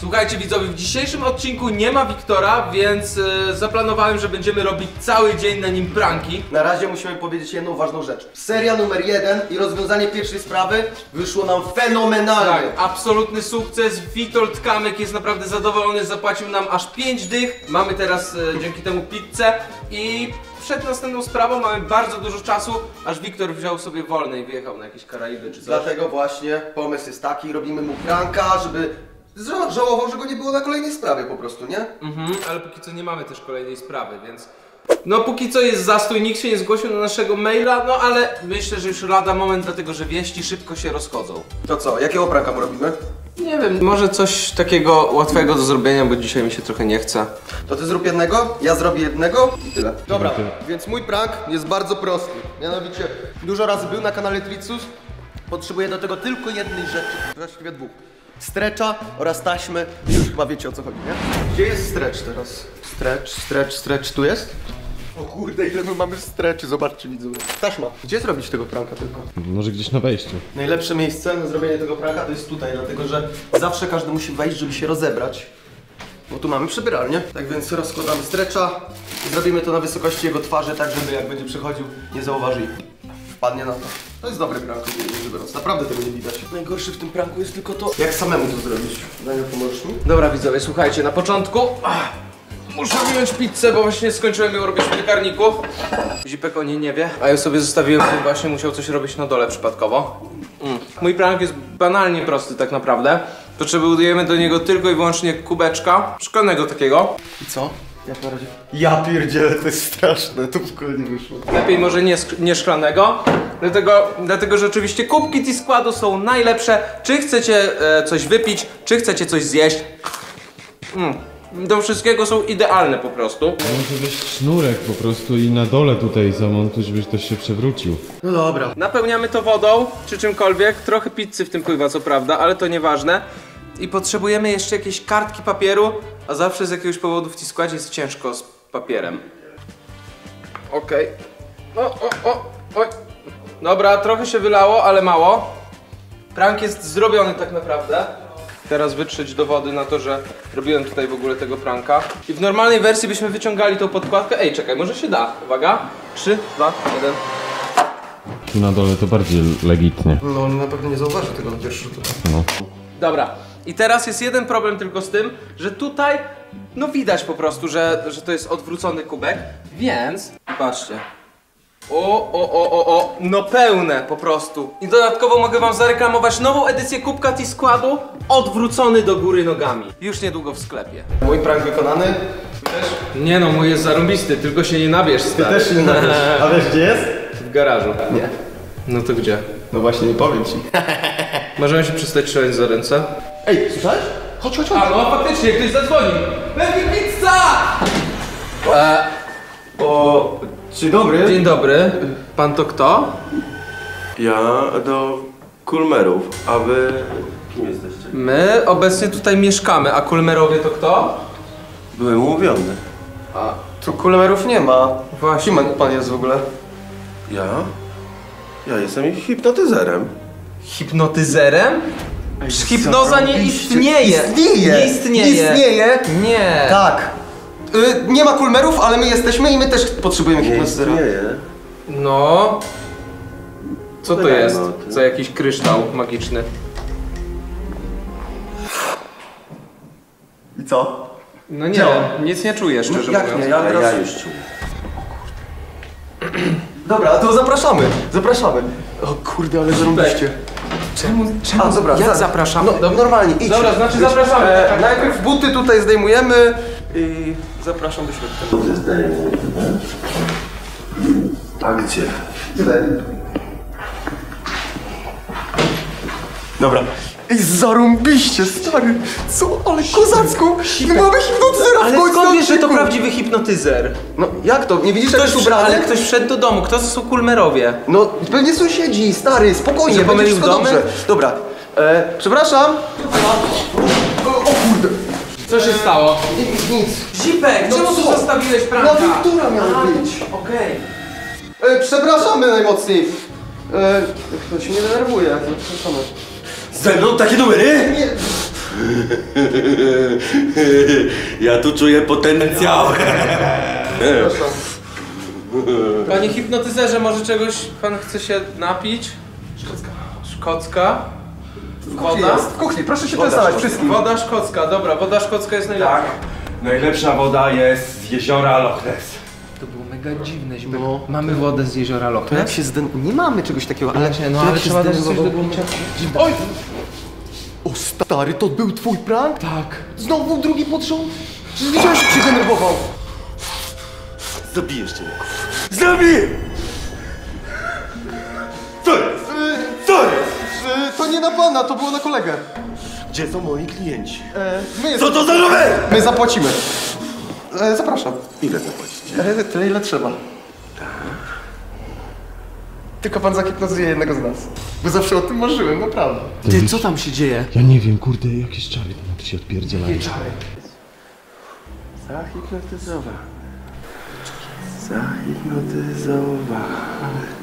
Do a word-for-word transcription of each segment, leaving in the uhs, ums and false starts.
Słuchajcie widzowie, w dzisiejszym odcinku nie ma Wiktora, więc yy, zaplanowałem, że będziemy robić cały dzień na nim pranki. Na razie musimy powiedzieć jedną ważną rzecz. Seria numer jeden i rozwiązanie pierwszej sprawy wyszło nam fenomenalnie. Tak, absolutny sukces. Wiktor Tkamek jest naprawdę zadowolony, zapłacił nam aż pięć dych. Mamy teraz yy, dzięki temu pizzę i... Przed następną sprawą mamy bardzo dużo czasu, aż Wiktor wziął sobie wolne i wyjechał na jakieś Karaiby czy coś. Dlatego właśnie pomysł jest taki, robimy mu pranka, żeby żałował, że go nie było na kolejnej sprawie po prostu, nie? Mhm, ale póki co nie mamy też kolejnej sprawy, więc... No póki co jest zastój, nikt się nie zgłosił na naszego maila, no ale myślę, że już lada moment, dlatego że wieści szybko się rozchodzą. To co, jakiego pranka mu robimy? Nie wiem, może coś takiego łatwego do zrobienia, bo dzisiaj mi się trochę nie chce. To ty zrób jednego, ja zrobię jednego i tyle. Dobra, więc mój prank jest bardzo prosty. Mianowicie, dużo razy był na kanale Tritsus. Potrzebuję do tego tylko jednej rzeczy, właściwie dwóch. Stretcha oraz taśmy. Już chyba wiecie o co chodzi, nie? Gdzie jest stretch teraz? Stretch, stretch, stretch, tu jest? O kurde, ile my mamy stretchy, zobaczcie widzowie. Taśma, gdzie zrobić tego pranka tylko? Może gdzieś na wejściu. Najlepsze miejsce na zrobienie tego pranka to jest tutaj, dlatego że zawsze każdy musi wejść, żeby się rozebrać. Bo tu mamy przebieralnię. Tak więc rozkładamy stretcha i zrobimy to na wysokości jego twarzy, tak żeby jak będzie przechodził, nie zauważy ich. Padnie na to. To jest dobry prank, biorąc. Naprawdę tego nie widać. Najgorszy w tym pranku jest tylko to, jak samemu to zrobić. Daniel, pomożesz mi? Dobra widzowie, słuchajcie, na początku... Ach. Muszę wyjąć pizzę, bo właśnie skończyłem ją robić w piekarniku. Zipek o niej nie wie, a ja sobie zostawiłem, bo właśnie musiał coś robić na dole przypadkowo. Mm. Mój prank jest banalnie prosty tak naprawdę. Potrzebujemy do niego tylko i wyłącznie kubeczka szklanego takiego. I co? Jak na razie? Ja pierdzielę, to jest straszne, to w ogóle nie wyszło. Lepiej może nie, nie szklanego, dlatego, dlatego że oczywiście kubki T-Squadu są najlepsze. Czy chcecie e, coś wypić, czy chcecie coś zjeść. Mm. Do wszystkiego są idealne po prostu. Muszę wziąć sznurek po prostu i na dole tutaj zamontuj, żebyś ktoś się przewrócił. No dobra. Napełniamy to wodą, czy czymkolwiek. Trochę pizzy w tym pływa, co prawda, ale to nieważne. I potrzebujemy jeszcze jakiejś kartki papieru, a zawsze z jakiegoś powodu w T-Squadzie jest ciężko z papierem. Okej. Okay. O, o, o, oj. Dobra, trochę się wylało, ale mało. Prank jest zrobiony tak naprawdę. Teraz wytrzeć dowody na to, że robiłem tutaj w ogóle tego pranka. I w normalnej wersji byśmy wyciągali tą podkładkę. Ej, czekaj, może się da. Uwaga. trzy, dwa, jeden. Tu na dole to bardziej legitnie. No, on na pewno nie zauważy tego na pierwszy rzut. No. Dobra. I teraz jest jeden problem tylko z tym, że tutaj, no widać po prostu, że, że to jest odwrócony kubek. Więc, patrzcie. O, o, o, o, o, no pełne po prostu. I dodatkowo mogę wam zareklamować nową edycję kubka T-Squadu odwrócony do góry nogami. Już niedługo w sklepie. Mój prank wykonany? Też? Nie no, mój jest zarąbisty, tylko się nie nabierz, stary. Ty też się nie nabierz. A wiesz gdzie jest? W garażu. Nie. No to gdzie? No właśnie nie powiem ci. Możemy się przestać trzymać za ręce? Ej, słyszałeś? Chodź, chodź, chodź. A no faktycznie, ktoś zadzwonił. Lepiej pizza! E, o... Dzień dobry. Dzień dobry. Pan to kto? Ja do Kulmerów, a wy kim jesteście? My obecnie tutaj mieszkamy, a Kulmerowie to kto? Byłem umówiony. A tu Kulmerów nie ma. Właśnie. Kim pan jest w ogóle? Ja? Ja jestem ich hipnotyzerem. Hipnotyzerem? Przecież hipnoza nie istnieje. Istnieje. Nie istnieje. Istnieje? Nie. Tak. Yy, nie ma Kulmerów, ale my jesteśmy i my też potrzebujemy hipnotyzera. No... Co to jest za jakiś kryształ magiczny? I co? No nie, Ciało. nic nie czuję, szczerze no, jak mówiąc. Nie, ja, teraz... ja już czuję. O kurde. Dobra, to zapraszamy, zapraszamy. O kurde, ale zarąbiście. Czemu? Czemu? A, dobra, jak zapraszam? No, no, normalnie, idź. Dobra, znaczy zapraszamy. E, tak, najpierw tak. Buty tutaj zdejmujemy i zapraszam do środka. Buty zdejmujemy. A gdzie? Tutaj. Dobra. Ej, zarąbiście, stary. Co? Ale kozacku! Sipe. Mamy hipnotyzera w końcu! Ale skąd wiesz, że to prawdziwy hipnotyzer? No jak to? Nie widzisz, ktoś ubrany? Ale ktoś wszedł do domu. Kto to są Kulmerowie? No pewnie sąsiedzi, stary, spokojnie. Nie pomylił w domu? Dobra. E, przepraszam. O, o kurde. Co się stało? Nic. nic. Zipek, no czemu tu zostawiłeś pranka? Na Wiktora miała być. Okej. Okay. E, przepraszamy najmocniej. E, to się nie denerwuje. Przepraszamy. Ze mną takie numery? Nie. Ja tu czuję potencjał. Proszę. Panie hipnotyzerze, może czegoś pan chce się napić? Szkocka. Szkocka. Woda. W kuchni, proszę się testować wszystkim. Woda szkocka, dobra, woda szkocka jest najlepsza. Tak, najlepsza woda jest z jeziora Loch Ness. To było mega dziwne, no. Mamy wodę z jeziora Loch Ness? Się zden... Nie mamy czegoś takiego, ale... Nie, no ale trzeba dać coś do picia. Oj! O stary, to był twój prank? Tak. Znowu drugi potrząs? Przecież widziałeś, jak się denerwował. Zabijesz cię. Zabiję! Co jest? Co jest? To nie na pana, to było na kolegę. Gdzie są moi klienci? E, my Co to za rower? My zapłacimy. E, zapraszam. Ile zapłacicie? E, tyle, ile trzeba. Tak. Tylko pan zakipnozuje jednego z nas. Bo zawsze o tym marzyłem, naprawdę. Ty, Ty co tam się dzieje? Ja nie wiem, kurde, jakieś czary tam się odpierdzielają. Jakie czary? Zahipnotyzowa. Zahipnotyzowa.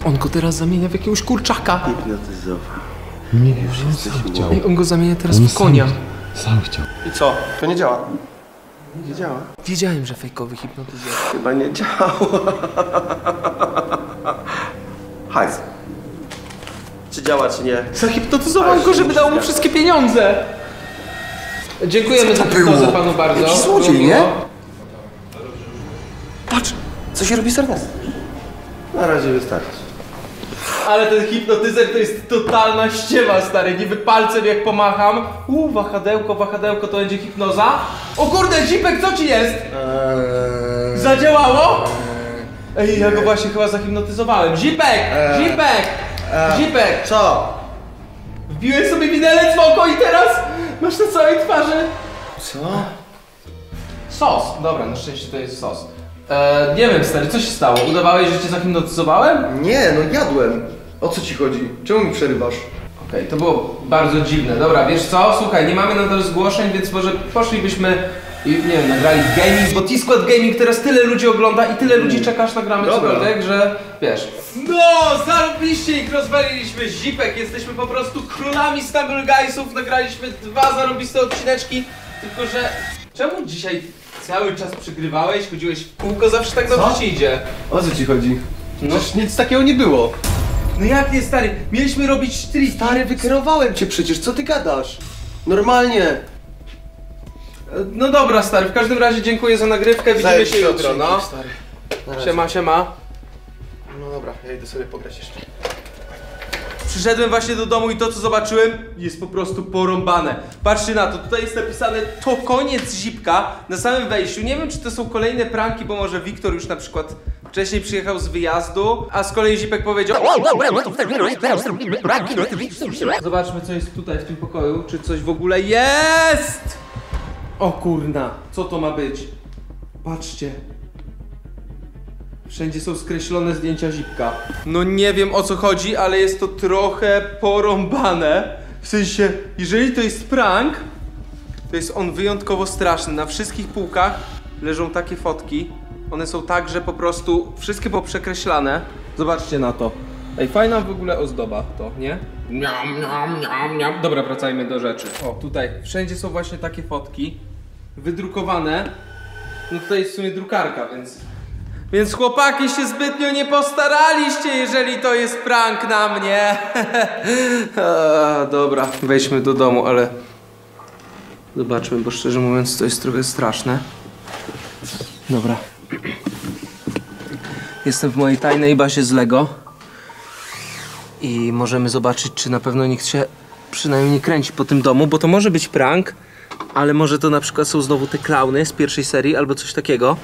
On go teraz zamienia w jakiegoś kurczaka. Hipnotyzowa. Nie, już on sam chciał. Ej, on go zamienia teraz on w konia. Sam, sam chciał. I co? To nie działa. Nie działa. Wiedziałem, że fejkowy hipnotyzuje. Chyba nie działa. Hajs. Czy działa, czy nie? Zahipnotyzował go, żeby dał mu wszystkie pieniądze. Dziękujemy za hipnozę panu bardzo. Jakiś złodziej, nie? Patrz, co się robi z Ernestem. Na razie wystarczy. Ale ten hipnotyzer to jest totalna ściema, stary, niby palcem jak pomacham. Uuu, wahadełko, wahadełko, to będzie hipnoza. O kurde, Zipek, co ci jest? Eee... Zadziałało? Eee... Ej, ja go właśnie chyba zahipnotyzowałem. Zipek! Eee... Zipek! Eee... Zipek! Co? Wbiłem sobie widelec w oko i teraz masz na całej twarzy. Co? Sos, dobra, na szczęście to jest sos. Eee, nie wiem, stary, co się stało? Udawałeś, że cię zahipnotyzowałem? Nie, no jadłem. O co ci chodzi? Czemu mi przerywasz? Okej, okay, to było bardzo dziwne. Dobra, wiesz co? Słuchaj, nie mamy nadal zgłoszeń, więc może poszlibyśmy i, nie wiem, nagrali gaming, bo T-Squad Gaming teraz tyle ludzi ogląda i tyle ludzi czeka, aż nagramy cokolwiek, że wiesz. No, zarobiliście ich, rozwaliliśmy Zipek, jesteśmy po prostu królami Stumble Guysów, nagraliśmy dwa zarobiste odcineczki, tylko że... Czemu dzisiaj... Cały czas przygrywałeś, chodziłeś w kółko, zawsze tak dobrze ci idzie. O co ci chodzi? No. Przecież nic takiego nie było. No jak nie, stary? Mieliśmy robić trik. Stary, wykierowałem cię przecież, co ty gadasz? Normalnie. No dobra, stary, w każdym razie dziękuję za nagrywkę, widzimy Zajęcie się jutro, no. Stary. Siema, siema. No dobra, ja idę sobie pograć jeszcze. Przyszedłem właśnie do domu i to, co zobaczyłem, jest po prostu porąbane. Patrzcie na to, tutaj jest napisane to koniec Zipka na samym wejściu. Nie wiem, czy to są kolejne pranki, bo może Wiktor już na przykład wcześniej przyjechał z wyjazdu, a z kolei Zipek powiedział... Zobaczmy, co jest tutaj w tym pokoju, czy coś w ogóle jest! O kurna, co to ma być? Patrzcie. Wszędzie są skreślone zdjęcia Zipka. No nie wiem, o co chodzi, ale jest to trochę porąbane. W sensie, jeżeli to jest prank, to jest on wyjątkowo straszny. Na wszystkich półkach leżą takie fotki. One są tak, że po prostu wszystkie poprzekreślane. Zobaczcie na to. Ej, fajna w ogóle ozdoba to, nie? Miam, miam, miam, miam. Dobra, wracajmy do rzeczy. O, tutaj wszędzie są właśnie takie fotki. Wydrukowane. No tutaj jest w sumie drukarka, więc... Więc chłopaki się zbytnio nie postaraliście, jeżeli to jest prank na mnie. A, dobra, wejdźmy do domu, ale... Zobaczmy, bo szczerze mówiąc to jest trochę straszne. Dobra. Jestem w mojej tajnej bazie z Lego. I możemy zobaczyć, czy na pewno nikt się przynajmniej nie kręci po tym domu, bo to może być prank. Ale może to na przykład są znowu te klauny z pierwszej serii, albo coś takiego.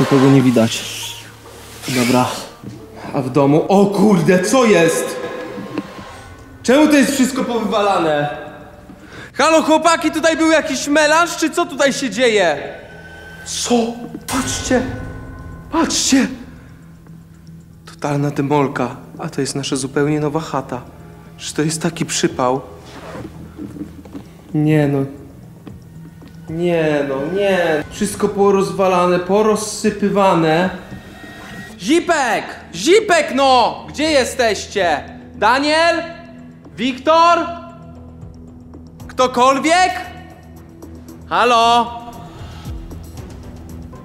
Nikogo nie widać. Dobra. A w domu... O kurde, co jest? Czemu to jest wszystko powywalane? Halo chłopaki, tutaj był jakiś melanż, czy co tutaj się dzieje? Co? Patrzcie! Patrzcie! Totalna demolka. A to jest nasza zupełnie nowa chata. Czy to jest taki przypał? Nie no. Nie no, nie. Wszystko porozwalane, porozsypywane. Zipek! Zipek no! Gdzie jesteście? Daniel? Wiktor? Ktokolwiek? Halo?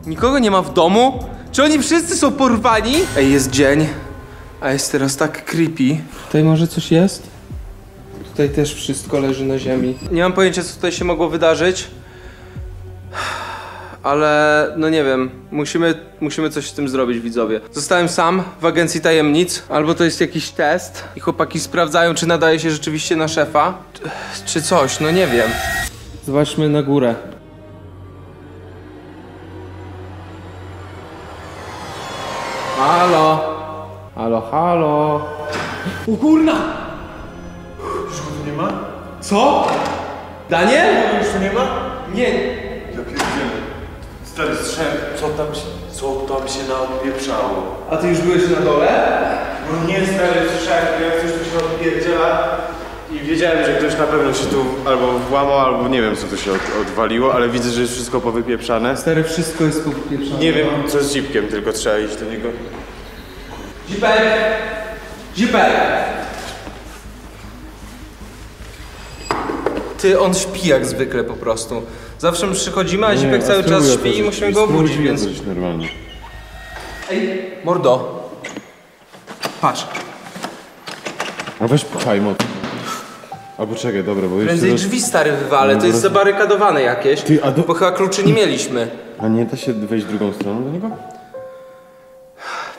Nikogo nie ma w domu? Czy oni wszyscy są porwani? Ej, jest dzień, a jest teraz tak creepy. Tutaj może coś jest? Tutaj też wszystko leży na ziemi. Nie mam pojęcia, co tutaj się mogło wydarzyć. Ale no nie wiem, musimy, musimy coś z tym zrobić, widzowie. Zostałem sam w agencji tajemnic. Albo to jest jakiś test i chłopaki sprawdzają, czy nadaje się rzeczywiście na szefa, czy coś, no nie wiem. Zobaczmy na górę. Halo? Halo, halo? O kurna! Już tu nie ma? Co? Daniel? Już tu nie ma? Nie. Stary strzęp, co tam się, co tam się naopieprzało? A ty już byłeś na dole? No nie, stary strzęp, jak coś tu się odpierdziela i wiedziałem, że ktoś na pewno się tu albo włamał, albo nie wiem, co tu się od, odwaliło, ale widzę, że jest wszystko powypieprzane. Stary, wszystko jest powypieprzane. Nie wiem, co z Zipkiem, tylko trzeba iść do niego. Zipek! Zipek! Ty, on śpi jak zwykle po prostu. Zawsze przychodzimy, a Zipek cały czas śpi i musimy go obudzić, więc... normalnie. Ej, mordo. Patrz. A weź pchaj mocno. Albo czekaj, dobra, bo jeszcze... Prędzej drzwi, stary, wywalę, to jest zabarykadowane jakieś. Ty, a do... Bo chyba kluczy nie mieliśmy. A nie da się wejść drugą stroną do niego?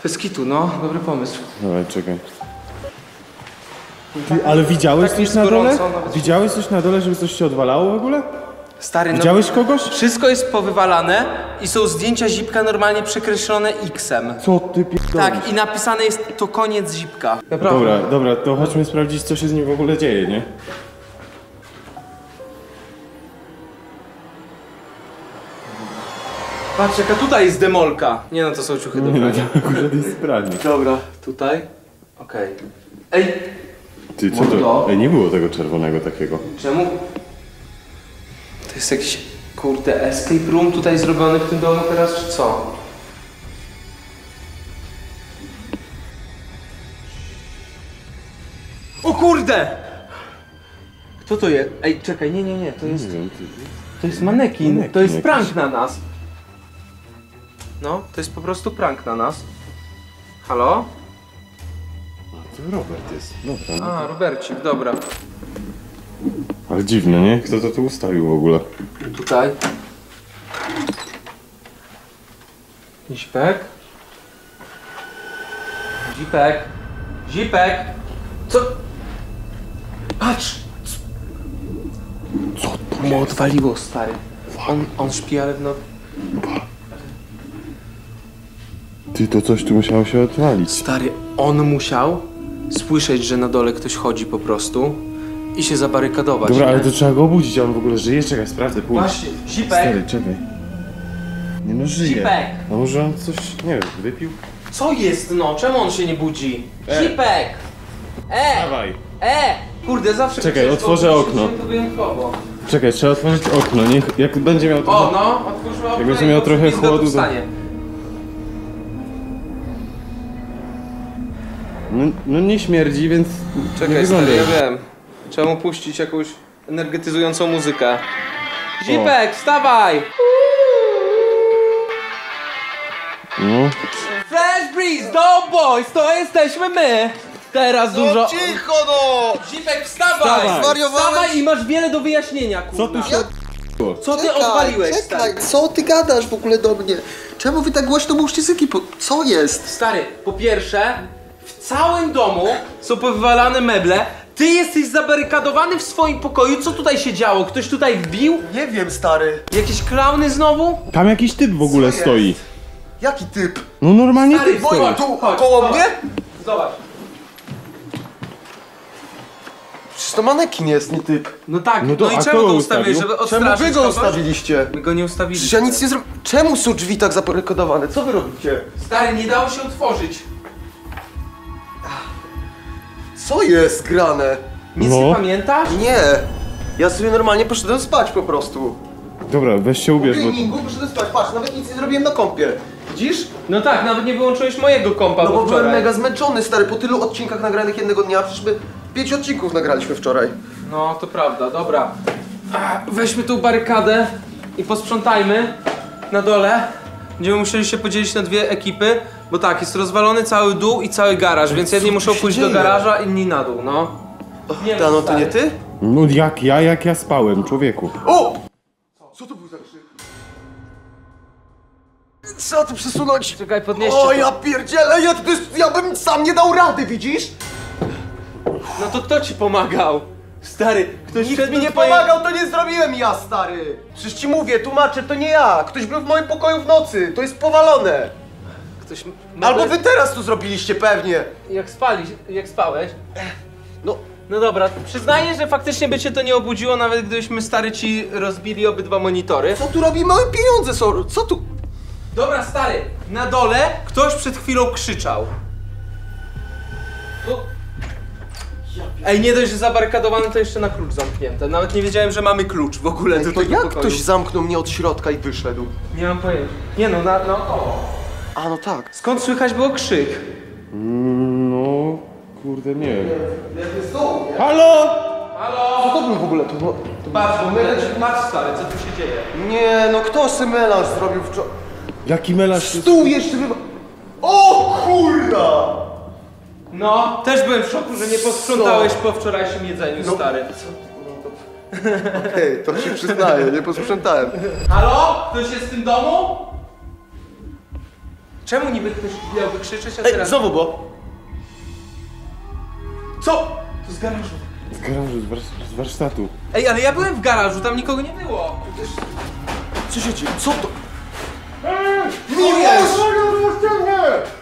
Bez kitu, no. Dobry pomysł. Dobra, czekaj. Ty, ale widziałeś tak coś na dole? Nawet... Widziałeś coś na dole, żeby coś się odwalało w ogóle? Stary, widziałeś no, kogoś? Wszystko jest powywalane i są zdjęcia Zipka normalnie przekreślone iksem. Co ty pierdolisz? Tak, i napisane jest to koniec Zipka. Naprawdę. Dobra, dobra, to chodźmy sprawdzić, co się z nim w ogóle dzieje, nie? Patrz, jaka tutaj jest demolka. Nie no, to są ciuchy do prania. No, dobra, tutaj. Okej. Okay. Ej! Ty, co to? Ej, nie było tego czerwonego takiego. Czemu? To jest jakiś, kurde, escape room tutaj zrobiony w tym domu teraz, czy co? O kurde! Kto to jest? Ej, czekaj, nie, nie, nie, to jest... To jest manekin, to jest prank na nas. No, to jest po prostu prank na nas. Halo? A, to Robert jest, dobra. A, Robercik, dobra. Ale dziwne, nie? Kto to tu ustawił w ogóle? Tutaj. Zipek? Zipek? Zipek? Co? Patrz! Co to mu odwaliło, stary? On, on śpi, ale no... Ty, to coś tu musiało się odwalić. Stary, on musiał słyszeć, że na dole ktoś chodzi po prostu. I się zabarykadować. Dobra, nie? Ale to trzeba go obudzić, a on w ogóle żyje? Czekaj, sprawdzę, pójdź. Właśnie, Zipek! Stary, czekaj. Nie no, żyje. Zipek! No może on coś, nie wiem, wypił? Co jest, no? Czemu on się nie budzi? E. Zipek! E! Dawaj! E! Kurde, zawsze... Czekaj, otworzę okno. Czekaj, trzeba otworzyć okno, niech... Jak będzie miał trochę... O, no! Otwórzmy okno. Jak będzie miał trochę chłodu, to... No, no nie śmierdzi, więc... Czekaj, stary, ja wiem. Trzeba mu puścić jakąś energetyzującą muzykę. Zipek, wstawaj! No. Fresh Breeze, Dope Boys, to jesteśmy my! Teraz no dużo... cicho no! Zipek, wstawaj! Wstawaj, wstawaj i masz wiele do wyjaśnienia, kurwa. Co tu się... Co ty czekaj, odwaliłeś, czekaj, stary? Co ty gadasz w ogóle do mnie? Czemu wy tak głośno mówicie syki? Co jest? Stary, po pierwsze, w całym domu są powywalane meble. Ty jesteś zabarykadowany w swoim pokoju, co tutaj się działo? Ktoś tutaj wbił? Nie wiem, stary. Jakieś klauny znowu? Tam jakiś typ w ogóle stoi. Jaki typ? No normalnie stary, typ stoi. Tu, chodź, koło zobacz. Mnie? Zobacz. Przecież to manekin jest, nie typ. No tak, no, to, no i czemu go ustawiłeś, żeby odstraszyć? Czemu wy go ustawiliście? My go nie ustawiliśmy. Przecież ja nic nie zrobiłem. Czemu są drzwi tak zabarykadowane? Co wy robicie? Stary, nie dało się otworzyć. Co jest grane? Nic no. Nie pamiętasz? Nie. Ja sobie normalnie poszedłem spać po prostu. Dobra, weź się ubierz. W gamingu bo... poszedłem spać, patrz, nawet nic nie zrobiłem na kompie. Widzisz? No tak, nawet nie wyłączyłeś mojego kompa. No bo byłem mega zmęczony, stary, po tylu odcinkach nagranych jednego dnia, przecież by Pięć odcinków nagraliśmy wczoraj. No, to prawda, dobra. Weźmy tą barykadę i posprzątajmy na dole. Będziemy musieli się podzielić na dwie ekipy, bo tak, jest rozwalony cały dół i cały garaż, więc jedni muszą pójść do garaża, inni na dół, no. Nie wiem, no to nie ty? No jak ja, jak ja spałem, człowieku. O! Co to był za krzyk? Trzeba to przesunąć. Czekaj, podnieście. O, ja pierdzielę, ja, ja bym sam nie dał rady, widzisz? No to kto ci pomagał? Stary, ktoś nikt mi nie twoje... pomagał, to nie zrobiłem ja, stary. Przecież ci mówię, tłumaczę, to nie ja. Ktoś był w moim pokoju w nocy, to jest powalone. Ktoś... Albo wy teraz to zrobiliście pewnie. Jak spali, jak spałeś? No... No dobra, przyznaję, że faktycznie by cię to nie obudziło, nawet gdybyśmy, stary, ci rozbili obydwa monitory. Co tu robi? Małe pieniądze są, co tu... Dobra, stary, na dole ktoś przed chwilą krzyczał. O. Ej, nie dość, że zabarykadowany, to jeszcze na klucz zamknięte. Nawet nie wiedziałem, że mamy klucz w ogóle do tego pokoju. Jak ktoś zamknął mnie od środka i wyszedł? Nie mam pojęcia. Nie no, na, no o. A no tak. Skąd słychać było krzyk? No, kurde, nie wiem. Halo? Halo? Co to był w ogóle? To, to patrz, bo masz, stary, co tu się dzieje? Nie, no kto se melarz zrobił wczoraj? Jaki melarz? Stół jeszcze wyba... O kurda! No, też byłem w szoku, że nie posprzątałeś po wczorajszym jedzeniu, no, stary. Okej, okay, to się przyznaję, nie posprzątałem. Halo? Ktoś jest w tym domu? Czemu niby ktoś miałby krzyczeć, a teraz... Ej, znowu bo... Co? To z garażu. Z garażu, z, warsz z warsztatu. Ej, ale ja byłem w garażu, tam nikogo nie było. Przecież... Co się dzieje? Co to? Ej, Miłosz!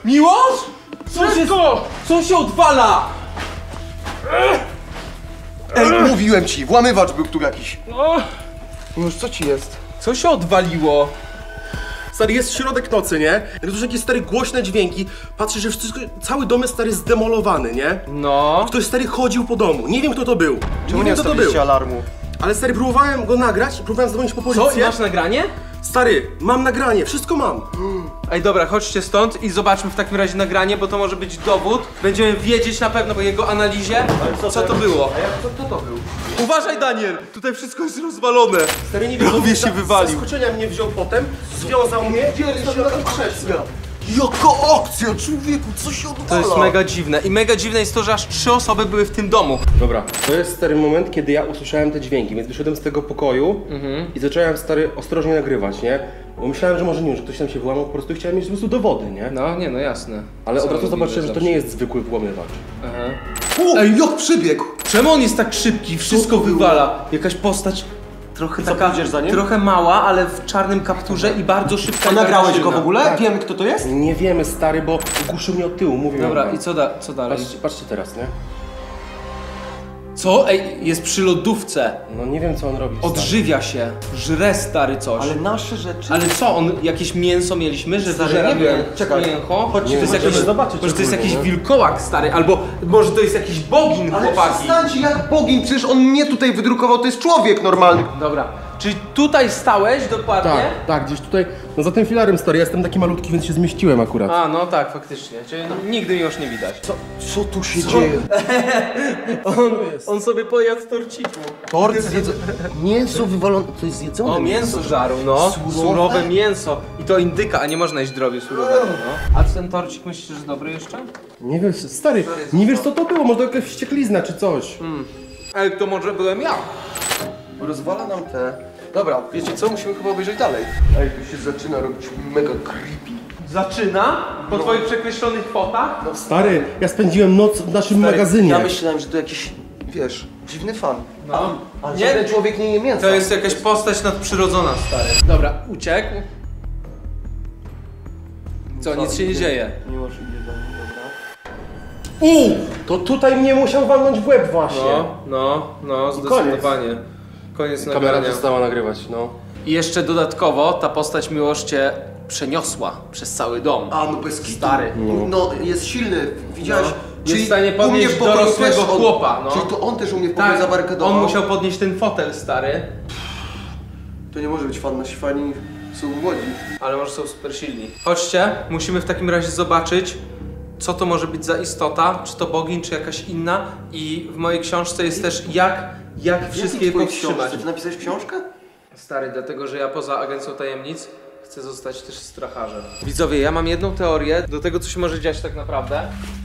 Miłosz? Co się, co się odwala? Ej, mówiłem ci, włamywacz był tu jakiś. Miłosz, co ci jest? Co się odwaliło? Stary, jest środek nocy, nie? Słyszysz jakieś, stary, głośne dźwięki. Patrzysz, że wszystko, cały dom jest, stary, zdemolowany, nie? No. Ktoś, stary, chodził po domu. Nie wiem, kto to był. Czemu nie wstawiliście alarmu? Ale, stary, próbowałem go nagrać, próbowałem dzwonić po policję. Co? Masz nagranie? Stary, mam nagranie, wszystko mam. Ej, dobra, chodźcie stąd i zobaczmy w takim razie nagranie, bo to może być dowód. Będziemy wiedzieć na pewno po jego analizie, co, co to było. A jak, co, co to był? Uważaj, Daniel, tutaj wszystko jest rozwalone. Stary, nie wiem, się ta, wywalił. Zaskoczenia mnie wziął potem, związał mnie, dzielił się na tym krześle. Jaka akcja, człowieku, co się odwala? To jest mega dziwne i mega dziwne jest to, że aż trzy osoby były w tym domu. Dobra, to jest, stary, moment, kiedy ja usłyszałem te dźwięki, więc wyszedłem z tego pokoju mhm. i zacząłem, stary, ostrożnie nagrywać, nie? Bo myślałem, że może nie, że ktoś tam się włamał, po prostu chciałem mieć po prostu dowody, nie? No, nie, no jasne. Ale co od razu zobaczyłem, że to nie jest zwykły włamywacz. Aha. U, ej, jak przybiegł! Czemu on jest tak szybki, wszystko wywala? Jakaś postać... Trochę taka, za nim? Trochę mała, ale w czarnym kapturze i bardzo szybko. A nagrałeś go w ogóle? Tak. Wiemy, kto to jest? Nie wiemy, stary, bo ugłuszył mnie od tyłu, mówię. Dobra, mi i co, da, co dalej? Patrzcie, patrzcie teraz, nie? Co? Ej, jest przy lodówce. No nie wiem, co on robi. Odżywia stary. się, żre, stary, coś. Ale nasze rzeczy... Ale co, on jakieś mięso mieliśmy, że zażera mięcho? Chodźcie, to jest jakiś... Zobaczyć, może to jest jakiś wilkołak, stary, albo może to jest jakiś bogin, ale chłopaki. Ale przestańcie, jak bogin, przecież on mnie tutaj wydrukował, to jest człowiek normalny. Dobra, czyli tutaj stałeś dokładnie? Tak, tak, gdzieś tutaj, no za tym filarem, stary, ja jestem taki malutki, więc się zmieściłem akurat. A, no tak, faktycznie, czyli nigdy już nie widać. Co, co tu się co? dzieje? on, on sobie pojadł torciku. Tort z jedz... Mięso wywalone, to jest jedzone. O, mięso, mięso żarł, no. Surowe? Surowe mięso. I to indyka, a nie można jeść drobiu surowego, no. A ten torcik myślisz, że jest dobry jeszcze? Nie wiesz, stary, stary nie wiesz, co to było, może to jakaś wścieklizna czy coś. Hmm. Ale to może byłem ja. Rozwala nam te... Dobra, wiecie co? Musimy chyba obejrzeć dalej. Ej, tu się zaczyna robić mega creepy. Zaczyna? Po no. twoich przekreślonych fotach? No, stary, ja spędziłem noc w naszym stary, magazynie. Ja myślałem, że to jakiś, wiesz, dziwny fan. No. A, ale nie, ten człowiek nie je mięsa. To jest jakaś postać nadprzyrodzona, stary. Dobra, uciekł. Co, nic się nie dzieje? Miłosz idzie za nim, dobra. Uuu! To tutaj mnie musiał walnąć w łeb właśnie. No, no, no, zdecydowanie. Koniec nagrania. Kamera przestała nagrywać, no. I jeszcze dodatkowo ta postać Miłosz cię przeniosła przez cały dom. A, no bez kitu. Stary. No. no, jest silny, widziałeś? No. Czyli jest w stanie podnieść dorosłego chłopa, no. Czyli to on też u mnie w pokoju tak, zabarykadował. On musiał podnieść ten fotel, stary. To nie może być fan, nasi fani są młodzi. Ale może są super silni. Chodźcie, musimy w takim razie zobaczyć, co to może być za istota, czy to bogiń, czy jakaś inna. I w mojej książce jest też jak, jak wszystkie je powstrzymać. Ty napisałeś książkę? Stary, dlatego że ja poza Agencją Tajemnic chcę zostać też stracharzem. Widzowie, ja mam jedną teorię do tego, co się może dziać tak naprawdę.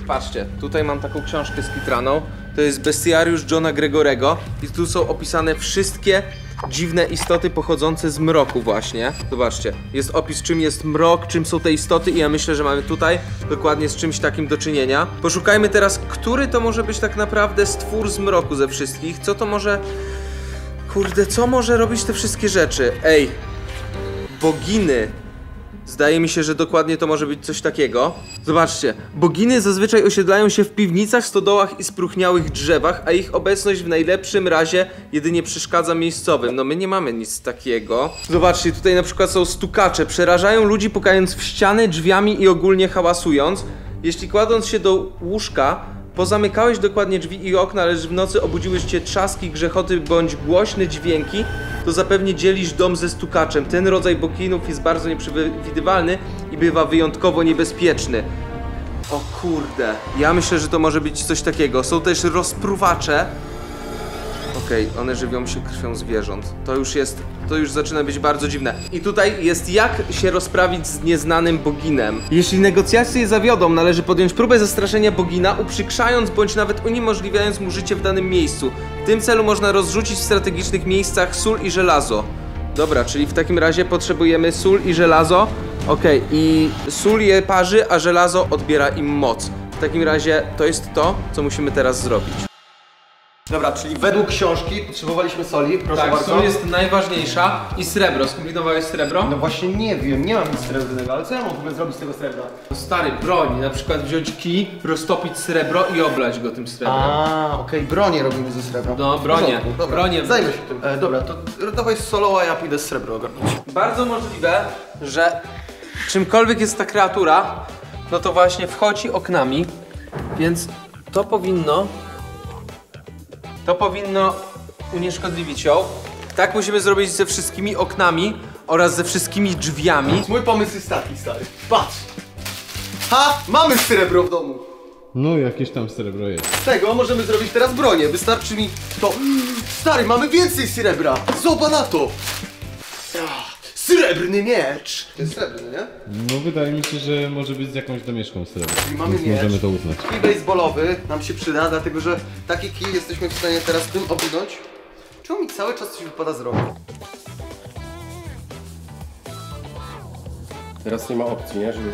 Patrzcie, tutaj mam taką książkę z kitraną. To jest Bestiariusz Johna Gregorego. I tu są opisane wszystkie dziwne istoty pochodzące z mroku właśnie. Zobaczcie, jest opis, czym jest mrok, czym są te istoty i ja myślę, że mamy tutaj dokładnie z czymś takim do czynienia. Poszukajmy teraz, który to może być tak naprawdę stwór z mroku ze wszystkich. Co to może... Kurde, co może robić te wszystkie rzeczy? Ej, boginy. Zdaje mi się, że dokładnie to może być coś takiego. Zobaczcie, boginy zazwyczaj osiedlają się w piwnicach, stodołach i spróchniałych drzewach, a ich obecność w najlepszym razie jedynie przeszkadza miejscowym. No my nie mamy nic takiego. Zobaczcie, tutaj na przykład są stukacze. Przerażają ludzi pukając w ściany, drzwiami i ogólnie hałasując. Jeśli kładąc się do łóżka, pozamykałeś dokładnie drzwi i okna, lecz w nocy obudziły cię trzaski, grzechoty bądź głośne dźwięki, to zapewne dzielisz dom ze stukaczem. Ten rodzaj bokinów jest bardzo nieprzewidywalny i bywa wyjątkowo niebezpieczny. O kurde, ja myślę, że to może być coś takiego. Są też rozpruwacze. Okej, okay, one żywią się krwią zwierząt. To już jest, to już zaczyna być bardzo dziwne. I tutaj jest jak się rozprawić z nieznanym boginem. Jeśli negocjacje zawiodą, należy podjąć próbę zastraszenia bogina, uprzykrzając bądź nawet uniemożliwiając mu życie w danym miejscu. W tym celu można rozrzucić w strategicznych miejscach sól i żelazo. Dobra, czyli w takim razie potrzebujemy sól i żelazo. Okej, okay, i sól je parzy, a żelazo odbiera im moc. W takim razie to jest to, co musimy teraz zrobić. Dobra, czyli według książki potrzebowaliśmy soli, proszę tak, bardzo. Tak, sól jest najważniejsza i srebro. Skombinowałeś srebro? No właśnie nie wiem, nie mam nic srebrnego, ale co ja mogę zrobić z tego srebra? No stary, broń, na przykład wziąć kij, roztopić srebro i oblać go tym srebrem. A, okej, okay, bronie robimy ze srebra. No, bronie, dobra, bronie. Zajmę się tym. E, dobra, to dawaj solo, a ja pójdę z srebro ogarnąć. Bardzo możliwe, że czymkolwiek jest ta kreatura, no to właśnie wchodzi oknami, więc to powinno... To powinno unieszkodliwić ją. Tak musimy zrobić ze wszystkimi oknami oraz ze wszystkimi drzwiami. Mój pomysł jest taki, stary. Patrz! Ha! Mamy srebro w domu! No, jakieś tam srebro jest. Z tego możemy zrobić teraz bronię. Wystarczy mi to... Stary, mamy więcej srebra! Zobacz na to! Srebrny miecz! To jest srebrny, nie? No wydaje mi się, że może być z jakąś domieszką srebra. I mamy miecz. Możemy to uznać. Kij bejsbolowy nam się przyda, dlatego że taki kij jesteśmy w stanie teraz tym obudnąć. Czemu mi cały czas coś wypada z rąk? Teraz nie ma opcji, nie? Żeby...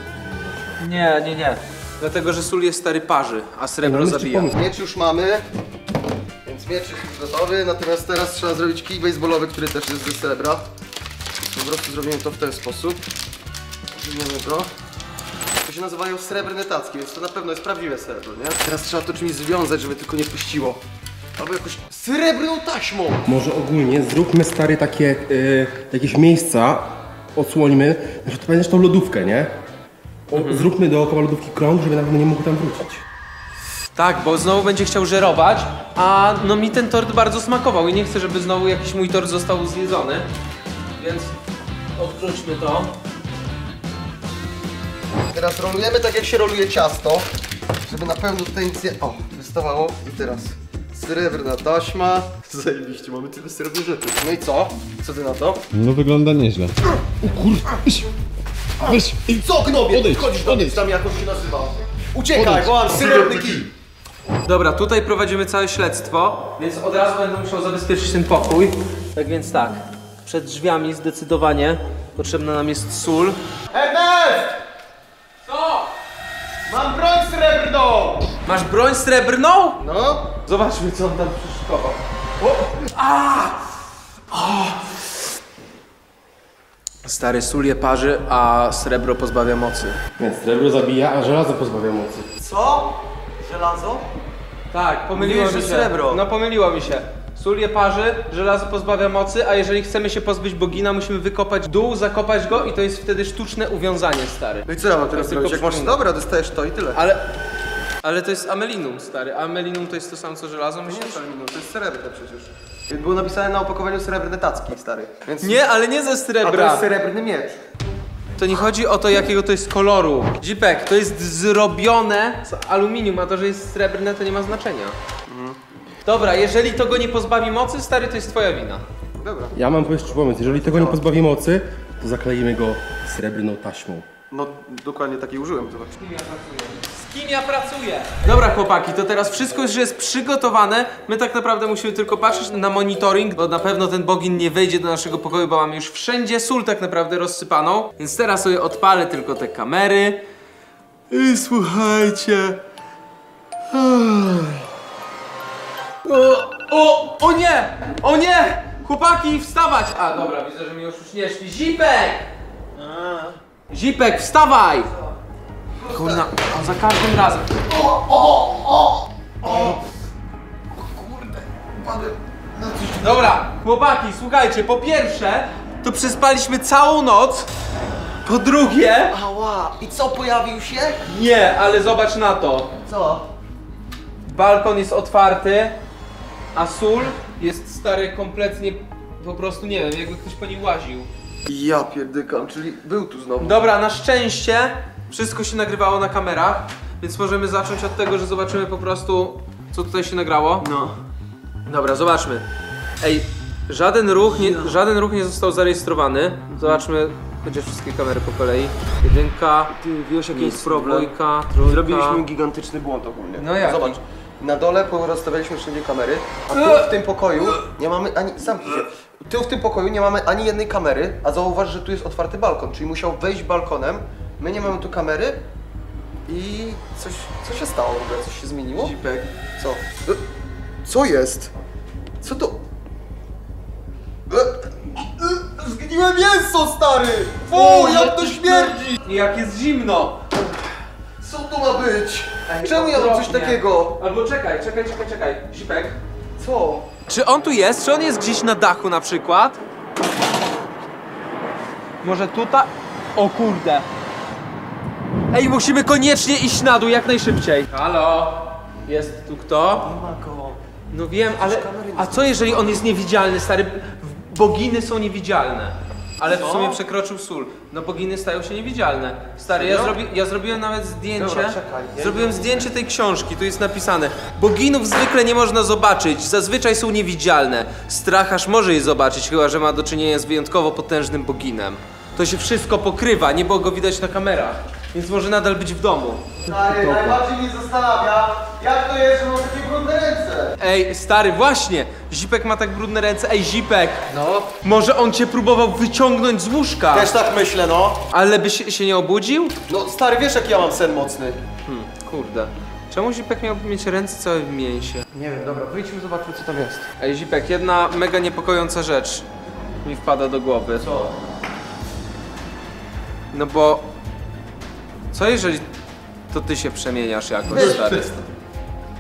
Nie, nie, nie. Dlatego, że sól jest stary parzy, a srebro no, zabija. Miecz już mamy. Więc miecz jest gotowy, natomiast teraz trzeba zrobić kij bejsbolowy, który też jest ze srebra. Po prostu zrobimy to w ten sposób. Zrobimy go. To się nazywają srebrne tacki, więc to na pewno jest prawdziwe srebro, nie? Teraz trzeba to czymś związać, żeby tylko nie puściło. Albo jakąś srebrną taśmą! Może ogólnie zróbmy, stary, takie yy, jakieś miejsca, odsłońmy, na przykład pamiętasz tą lodówkę, nie? O, mhm. Zróbmy dookoła lodówki krąg, żeby nawet nie mógł tam wrócić. Tak, bo znowu będzie chciał żerować, a no mi ten tort bardzo smakował i nie chcę, żeby znowu jakiś mój tort został zjedzony. Więc odkrućmy to. Teraz rolujemy tak, jak się roluje ciasto, żeby na pewno tutaj nic nie... O, wystawało. I teraz srebrna taśma. Zajebiście, mamy tyle srebrnych rzeczy. No i co? Co ty na to? No wygląda nieźle. O kurwa! I co, gnobie? Odejdź, chodzisz do mnie, tam jakoś się nazywa. Uciekaj, bo mam srebrny kij. Dobra, tutaj prowadzimy całe śledztwo, więc od razu będę musiał zabezpieczyć ten pokój. Tak więc tak. Przed drzwiami zdecydowanie potrzebna nam jest sól. Ernest! Co? Mam broń srebrną! Masz broń srebrną? No. Zobaczmy, co on tam przyszykował. A! O! Stary, sól je parzy, a srebro pozbawia mocy. Nie, srebro zabija, a żelazo pozbawia mocy. Co? Żelazo? Tak, pomyliło mi się. Srebro. No pomyliło mi się. Sól je parzy, żelazo pozbawia mocy, a jeżeli chcemy się pozbyć bogina, musimy wykopać dół, zakopać go i to jest wtedy sztuczne uwiązanie, stary. No i co ja mam teraz zrobić? Jak masz, dobra, dostajesz to i tyle. Ale... Ale to jest amelinum, stary. Amelinum to jest to samo co żelazo, myślisz? To jest srebrne przecież. Było napisane na opakowaniu srebrne tacki, stary. Więc... Nie, ale nie ze srebra. A to jest srebrny miecz. to nie chodzi o to, jakiego to jest koloru. Dzipek, to jest zrobione z aluminium, a to, że jest srebrne, to nie ma znaczenia. Mhm. Dobra, jeżeli to go nie pozbawi mocy, stary, to jest twoja wina. Dobra. Ja mam jeszcze pomysł, jeżeli tego nie pozbawi mocy, to zakleimy go srebrną taśmą. No, dokładnie takiej użyłem. Z kim ja pracuję? Z kim ja pracuję? Dobra chłopaki, to teraz wszystko już jest przygotowane. My tak naprawdę musimy tylko patrzeć na monitoring, bo na pewno ten bogin nie wejdzie do naszego pokoju, bo mamy już wszędzie sól tak naprawdę rozsypaną. Więc teraz sobie odpalę tylko te kamery. I słuchajcie. O, o, o nie! O nie! Chłopaki, wstawać! A, dobra, widzę, że mi już już nie szli. Zipek! Zipek, wstawaj! Kurna, a za każdym razem. O, o, o, o! Kurde, upadłem na coś. Dobra, chłopaki, słuchajcie, po pierwsze, to przespaliśmy całą noc. Po drugie... Ała, i co, pojawił się? Nie, ale zobacz na to. Co? Balkon jest otwarty, a sól jest, stary, kompletnie, po prostu nie wiem, jakby ktoś po nim łaził. Ja pierdykam, czyli był tu znowu. Dobra, na szczęście wszystko się nagrywało na kamerach, więc możemy zacząć od tego, że zobaczymy po prostu, co tutaj się nagrało. No. Dobra, zobaczmy. Ej, żaden ruch nie, no. żaden ruch nie został zarejestrowany. Zobaczmy, chociaż wszystkie kamery po kolei. Jedynka, ty wiesz, jaki jest problem. Dwójka, trójka. Zrobiliśmy gigantyczny błąd ogólnie. No jak? Zobacz. Na dole porozstawialiśmy wszędzie kamery, a tu w tym pokoju nie mamy ani... Zamknij się. Tu w tym pokoju nie mamy ani jednej kamery, a zauważ, że tu jest otwarty balkon, czyli musiał wejść balkonem. My nie mamy tu kamery i... coś... co się stało w ogóle? Coś się zmieniło? Zipek. Co? Co jest? Co to? Zgniłe mięso, stary! Fu, jak to śmierdzi! Jak jest zimno! Co to ma być? Ej, czemu ja mam coś takiego? Albo czekaj, czekaj, czekaj, czekaj. Zipek. Co? Czy on tu jest? Czy on jest gdzieś na dachu na przykład? Może tutaj? O kurde. Ej, musimy koniecznie iść na dół jak najszybciej. Halo? Jest tu kto? Nie ma go. No wiem, ale... A co jeżeli on jest niewidzialny, stary? Boginy są niewidzialne. Ale w sumie przekroczył sól. No boginy stają się niewidzialne. Stary, ja, zrobi, ja zrobiłem nawet zdjęcie. Dobra, czekaj, ja zrobiłem nie zdjęcie nie. tej książki, tu jest napisane. Boginów zwykle nie można zobaczyć, zazwyczaj są niewidzialne. Stracharz może je zobaczyć, chyba że ma do czynienia z wyjątkowo potężnym boginem. To się wszystko pokrywa, nie było go widać na kamerach. Więc może nadal być w domu. Stary, najbardziej mnie zastanawia, jak to jest, że masz takie brudne ręce. Ej, stary, właśnie! Zipek ma tak brudne ręce. Ej, Zipek! No? Może on cię próbował wyciągnąć z łóżka. Też tak myślę, no. Ale byś się nie obudził? No, stary, wiesz, jaki ja mam sen mocny. Hmm, kurde. Czemu Zipek miałby mieć ręce całe w mięsie? Nie wiem, dobra, wyjdźmy, zobaczmy, co tam jest. Ej, Zipek, jedna mega niepokojąca rzecz mi wpada do głowy. Co? No bo... Co jeżeli to ty się przemieniasz jakoś, stary?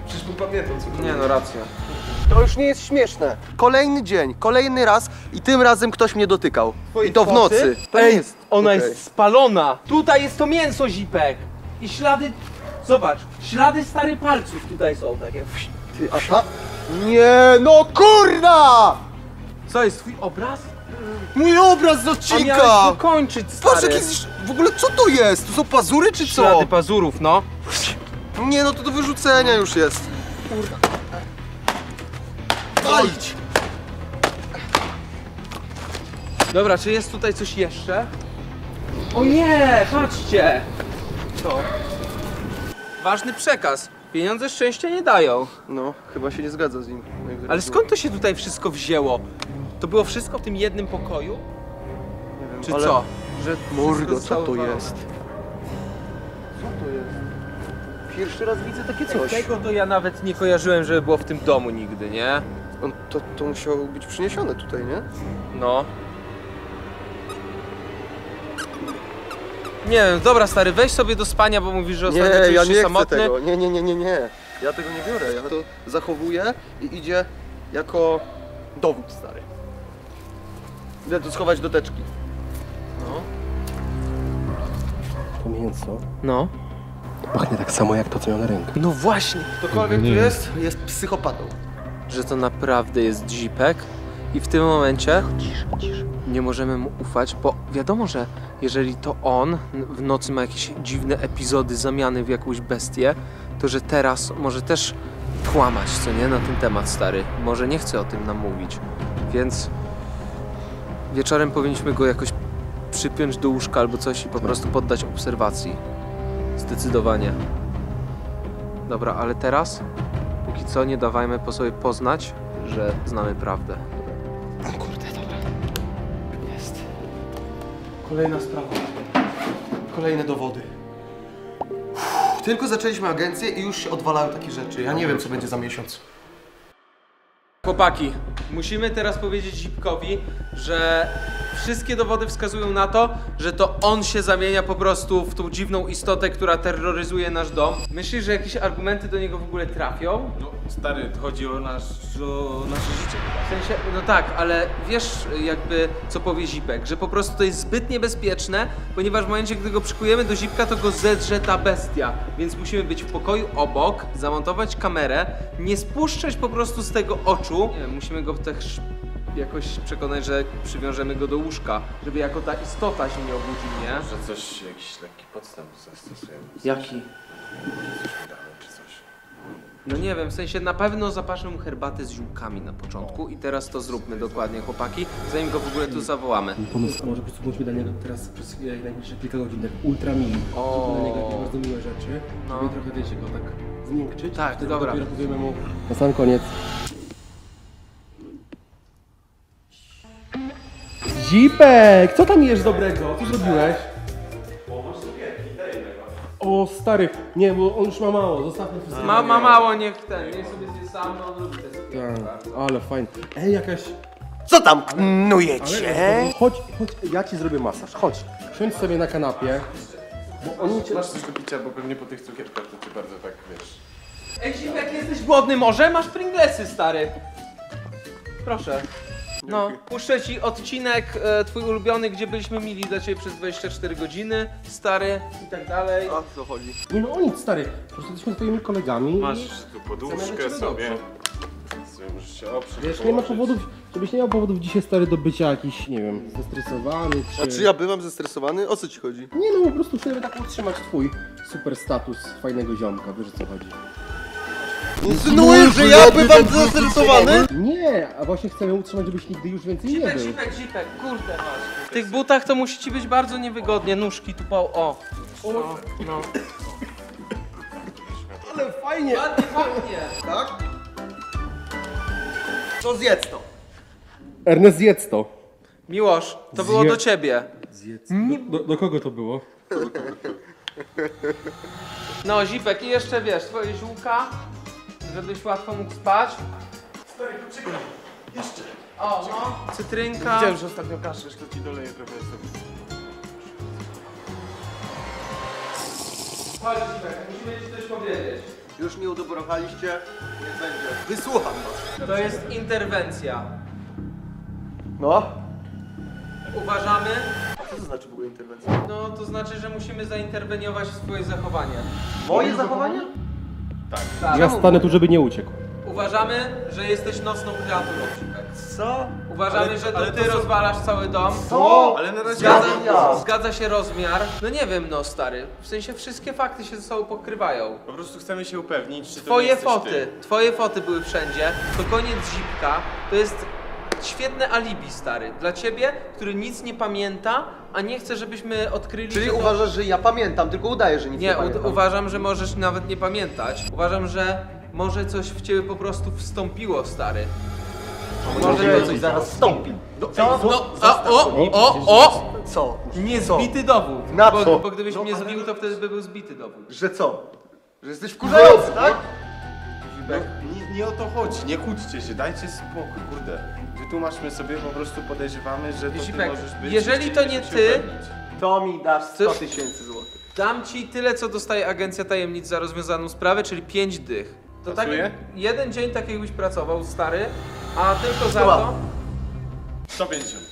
Przecież mu pamiętam, co... Nie no, racja. To już nie jest śmieszne. Kolejny dzień, kolejny raz i tym razem ktoś mnie dotykał. Twoje I to koty? w nocy. To Ej, jest. Ona okay. jest spalona. Tutaj jest to mięso, Zipek. I ślady... Zobacz, ślady starych palców tutaj są takie. Ty, a ta... Nie, no kurna! Co jest, twój obraz? Mój obraz z odcinka! A miałeś dokończyć, stary. Patrz, jaki jest... W ogóle co to jest? To są pazury czy co? Ślady pazurów, no. Nie no, to do wyrzucenia już jest. Kurwa. Palić! Dobra, czy jest tutaj coś jeszcze? O nie, patrzcie! Co? Ważny przekaz. Pieniądze szczęścia nie dają. No, chyba się nie zgadza z nim. Ale skąd to się tutaj wszystko wzięło? To było wszystko w tym jednym pokoju? Nie wiem, czy ale... co? Że Mordo, co to walone. jest? Co to jest? Pierwszy raz widzę takie coś. Tego to ja nawet nie kojarzyłem, żeby było w tym domu nigdy, nie? On to, to musiało być przyniesione tutaj, nie? No. Nie wiem, dobra stary, weź sobie do spania, bo mówisz, że ostatnio czujesz ja się nie samotny. Chcę tego. Nie, nie, nie, nie, nie. Ja tego nie biorę, ja to zachowuję i idzie jako dowód, stary. Idę tu schować do teczki. To mięso. No. Pachnie tak samo jak to, co miał na rękę. No właśnie. Ktokolwiek tu jest, jest psychopatą. Że to naprawdę jest Zipek i w tym momencie cisz, cisz. nie możemy mu ufać, bo wiadomo, że jeżeli to on w nocy ma jakieś dziwne epizody zamiany w jakąś bestię, to że teraz może też kłamać, co nie, na ten temat, stary. Może nie chce o tym nam mówić, więc wieczorem powinniśmy go jakoś przypiąć do łóżka albo coś i po prostu poddać obserwacji. Zdecydowanie. Dobra, ale teraz póki co nie dawajmy po sobie poznać, że znamy prawdę. O kurde, dobra. Jest. Kolejna sprawa. Kolejne dowody. Uff, tylko zaczęliśmy agencję i już się odwalały takie rzeczy. Ja nie wiem, co będzie za miesiąc. Chłopaki, musimy teraz powiedzieć Zipkowi, że wszystkie dowody wskazują na to, że to on się zamienia po prostu w tą dziwną istotę, która terroryzuje nasz dom. Myślisz, że jakieś argumenty do niego w ogóle trafią? No stary, to chodzi o, nasz, o nasze życie. W sensie, no tak, ale wiesz jakby co powie Zipek, że po prostu to jest zbyt niebezpieczne, ponieważ w momencie, gdy go przykujemy do Zipka, to go zedrze ta bestia. Więc musimy być w pokoju obok, zamontować kamerę, nie spuszczać po prostu z tego oczu. Nie wiem, musimy go też jakoś przekonać, że przywiążemy go do łóżka, żeby jako ta istota się nie obudził, nie? Że coś, jakiś lekki podstęp zastosujemy. Jaki? Może coś udamy, czy coś. No nie wiem, w sensie na pewno zapaszę mu herbatę z ziółkami na początku i teraz to zróbmy dokładnie, chłopaki, zanim go w ogóle tu zawołamy. Pomysł, może po prostu bądźmy dla niego teraz przez najbliższe kilka godzin, tak ultra mini. Ooo. Dla niego jakieś bardzo miłe rzeczy, no. Żeby trochę, wiecie, go tak zmiękczyć. Tak, to dobra. Dopiero powiemy mu na sam koniec. Zipek, co tam jesz dobrego? Co zrobiłeś? O, masz cukierki, daj jednego. O, stary, nie, bo on już ma mało, zostawmy wszystko. Ma, ma mało, niech ten, niech sobie zje sam, no on lubi te cukierki. Ale fajnie. Ej, jakaś... Co tam knujecie? Chodź, chodź, ja ci zrobię masaż, chodź. Siądź sobie na kanapie. Bo oni cię... Masz coś do picia, bo pewnie po tych cukierkach to cię bardzo tak, wiesz... Ej, Zipek, jesteś głodny może? Masz Pringlesy, stary. Proszę. No, puszczę ci odcinek e, twój ulubiony, gdzie byliśmy mili dla ciebie przez dwadzieścia cztery godziny, stary i tak dalej. O co chodzi? Nie no o nic, stary, po prostu jesteśmy twoimi kolegami. Masz i... tu poduszkę sobie, sobie możesz się oprzeć. Wiesz, nie ma powodów, żebyś nie miał powodów dzisiaj, stary, do bycia jakiś, nie wiem, zestresowany czy... A czy ja bywam zestresowany? O co ci chodzi? Nie no, po prostu chcemy tak utrzymać twój super status fajnego ziomka, wiesz o co chodzi. Insynuujesz, że ja bywam zestresowany? Nie, a właśnie chcemy utrzymać, żebyś nigdy już więcej nie był. Zipek, Zipek, Zipek, kurde masz. W tych butach to musi ci być bardzo niewygodnie, nóżki tu pał, o. O, no. Ale fajnie. Ładnie, fajnie. Tak? To zjedz to. Ernest, zjedz to. Miłosz, to było do ciebie. Zjedz. Do, do kogo to było? No, Zipek, i jeszcze wiesz, twoje ziółka. Żebyś łatwo mógł spać. Stary, poczekaj. Jeszcze. O, no. Cytrynka. Widziałem, że ostatnio kaszesz, to ci doleję trochę sobie. Chodź, Zipek, musimy ci coś powiedzieć. Już mi udoborochaliście, niech będzie. Wysłucham was. To jest interwencja. No. Uważamy. Co to znaczy w ogóle interwencja? No, to znaczy, że musimy zainterweniować w swoje zachowanie. Moje zachowanie? Tak. Tak. Ja stanę tu, żeby nie uciekł. Uważamy, że jesteś nocną kreaturą, Zipek. Co? Uważamy, ale, że to ale ty to rozwalasz są... cały dom. Co? Ale na razie zgadza, ja. zgadza się rozmiar. No nie wiem, no stary. W sensie wszystkie fakty się ze sobą pokrywają. Po prostu chcemy się upewnić, czy twoje to nie foty, ty. Twoje foty były wszędzie. To koniec Zipka. To jest świetne alibi, stary. Dla ciebie, który nic nie pamięta, a nie chcę, żebyśmy odkryli... Czyli że to... uważasz, że ja pamiętam, tylko udaję, że nic nie, nie pamiętam. Nie, uważam, że możesz nawet nie pamiętać. Uważam, że może coś w ciebie po prostu wstąpiło, stary. Może, może to coś zaraz wstąpi. No, co? No, a, o, o, o! Co? Niezbity dowód. Na co? Bo, bo gdybyś no, mnie ale... zbił, to wtedy by był zbity dowód. Że co? Że jesteś wkurzający, tak? No, nie, nie o to chodzi, nie kłóćcie się, dajcie spokój, kurde. Wytłumaczmy sobie, po prostu podejrzewamy, że to ty możesz być... Jeżeli to nie ty, to mi dasz sto tysięcy złotych. Dam ci tyle, co dostaje Agencja Tajemnic za rozwiązaną sprawę, czyli pięć dych. To tak jeden dzień tak jakbyś pracował, stary, a tylko za to... sto pięćdziesiąt.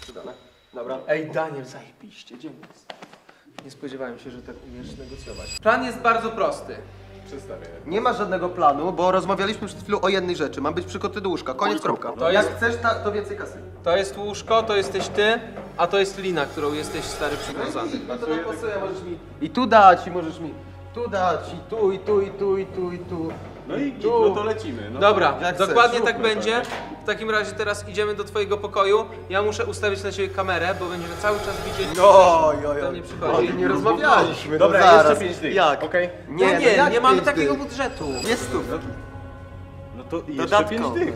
Przydane. Dobra. Ej, Daniel, zajebiście, dzięki. Nie spodziewałem się, że tak umiesz negocjować. Plan jest bardzo prosty. Nie ma żadnego planu, bo rozmawialiśmy przed chwilą o jednej rzeczy. Mam być przykuty do łóżka, koniec, kropka. To jak chcesz, ta, to więcej kasy. To jest łóżko, to jesteś ty, A to jest lina, którą jesteś stary przywiązany. No to nam pasuje, możesz mi i tu dać, i możesz mi tu dać, i tu, i tu, i tu, i tu, i tu. No i tu. No to lecimy. No dobra, to dokładnie chcesz, tak będzie. W takim razie teraz idziemy do twojego pokoju. Ja muszę ustawić na ciebie kamerę, bo będziemy cały czas widzieć. No, to nie przychodzi. Nie rozmawialiśmy. Dobra, no zaraz. Jeszcze pięć dych. Jak? Okay. Nie, no nie, nie, nie mamy takiego dych. budżetu. Jest tu. No to jeszcze pięć dych.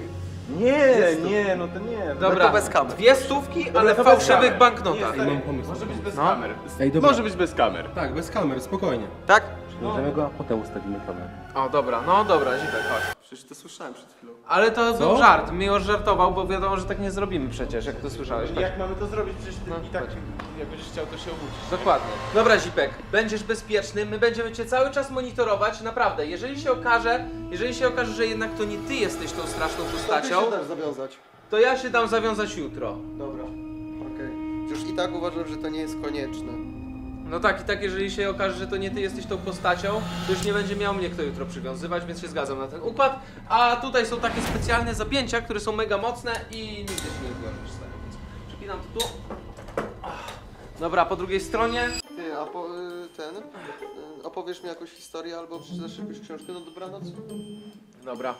Nie, nie, no to nie. Dobra, no to bez kamer. Dwie stówki, dobra, ale w fałszywych banknotach. Nie, mam pomysł. Może być bez no. kamer. Ej, Może być bez kamer. Tak, bez kamer, spokojnie. Tak? Możemy no. go, a potem ustawimy kamerę. O, dobra, no dobra, Zipek, chodź. Przecież to słyszałem przed chwilą. Ale to był żart, Miłosz żartował, bo wiadomo, że tak nie zrobimy przecież, jak to słyszałeś. Jak mamy to zrobić? Przecież ty no, i tak, jak będziesz chciał, to się obudzisz. Dokładnie. Nie? Dobra, Zipek, będziesz bezpieczny, my będziemy cię cały czas monitorować, naprawdę. Jeżeli się okaże, jeżeli się okaże, że jednak to nie ty jesteś tą straszną postacią, to, ty się dasz zawiązać. to ja się dam zawiązać jutro. Dobra, okej. Okay. Już i tak uważam, że to nie jest konieczne. No tak i tak, jeżeli się okaże, że to nie ty jesteś tą postacią, to już nie będzie miał mnie kto jutro przywiązywać, więc się zgadzam na ten układ. A tutaj są takie specjalne zapięcia, które są mega mocne i nigdy się nie zgłosisz stanie, więc przypinam to tu. Dobra, po drugiej stronie. Ty, a po, ten, opowiesz mi jakąś historię albo przeczytasz jakąś książkę na dobranoc? Dobra,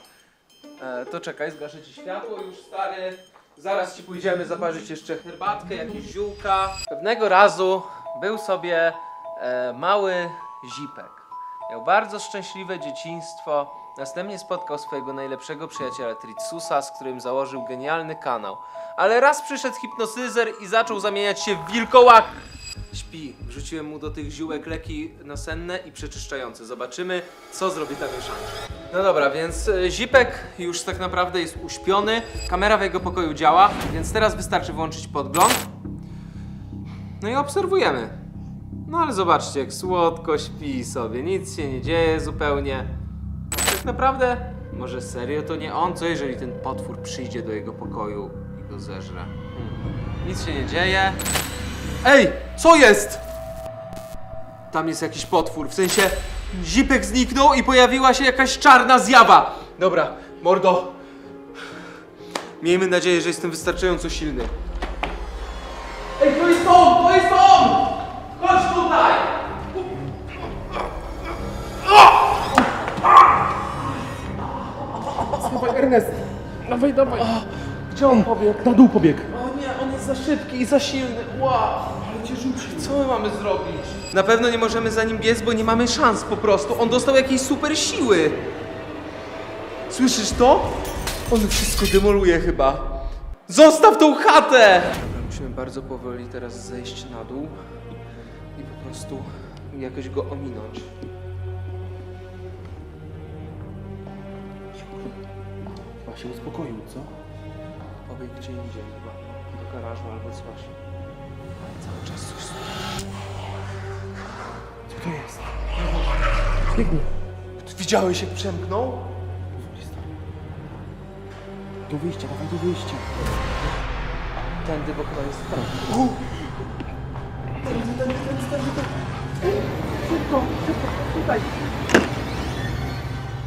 e, to czekaj, zgaszę ci światło już, stary. Zaraz ci pójdziemy zaparzyć jeszcze herbatkę, jakieś ziółka. Pewnego razu był sobie e, mały Zipek. Miał bardzo szczęśliwe dzieciństwo. Następnie spotkał swojego najlepszego przyjaciela Tritsusa, z którym założył genialny kanał. Ale raz przyszedł hipnotyzer i zaczął zamieniać się w wilkołak. Śpi. Wrzuciłem mu do tych ziółek leki nasenne i przeczyszczające. Zobaczymy, co zrobi ta mieszanka. No dobra, więc Zipek już tak naprawdę jest uśpiony. Kamera w jego pokoju działa, więc teraz wystarczy włączyć podgląd. No i obserwujemy. No ale zobaczcie, jak słodko śpi sobie, nic się nie dzieje zupełnie. Tak naprawdę, może serio to nie on, co jeżeli ten potwór przyjdzie do jego pokoju i go zeżre? Hmm. Nic się nie dzieje. Ej, co jest? Tam jest jakiś potwór, w sensie Zipek zniknął i pojawiła się jakaś czarna zjawa. Dobra, mordo. Miejmy nadzieję, że jestem wystarczająco silny. Ej, to jest on! To jest on! Chodź tutaj! Słuchaj, Ernest! Dawaj, dawaj! Gdzie on pobiegł? Na dół pobiegł! O nie, on jest za szybki i za silny! Wow! Ale cię rzuci, co my mamy zrobić? Na pewno nie możemy za nim biec, bo nie mamy szans po prostu. On dostał jakiejś super siły! Słyszysz to? On wszystko demoluje chyba. Zostaw tą chatę! Musimy bardzo powoli teraz zejść na dół i po prostu jakoś go ominąć. Chyba się uspokoił, co? Pobiegł gdzie indziej chyba, do garażu albo coś. Ale cały czas coś słyszę. Co to jest? Biegnie. Widziałeś, jak przemknął? Do wyjścia, dawaj do wyjścia. Tędy, bo chyba jest tam. Tędy, tędy, tędy, tędy, tędy. Szybko, szybko, tutaj.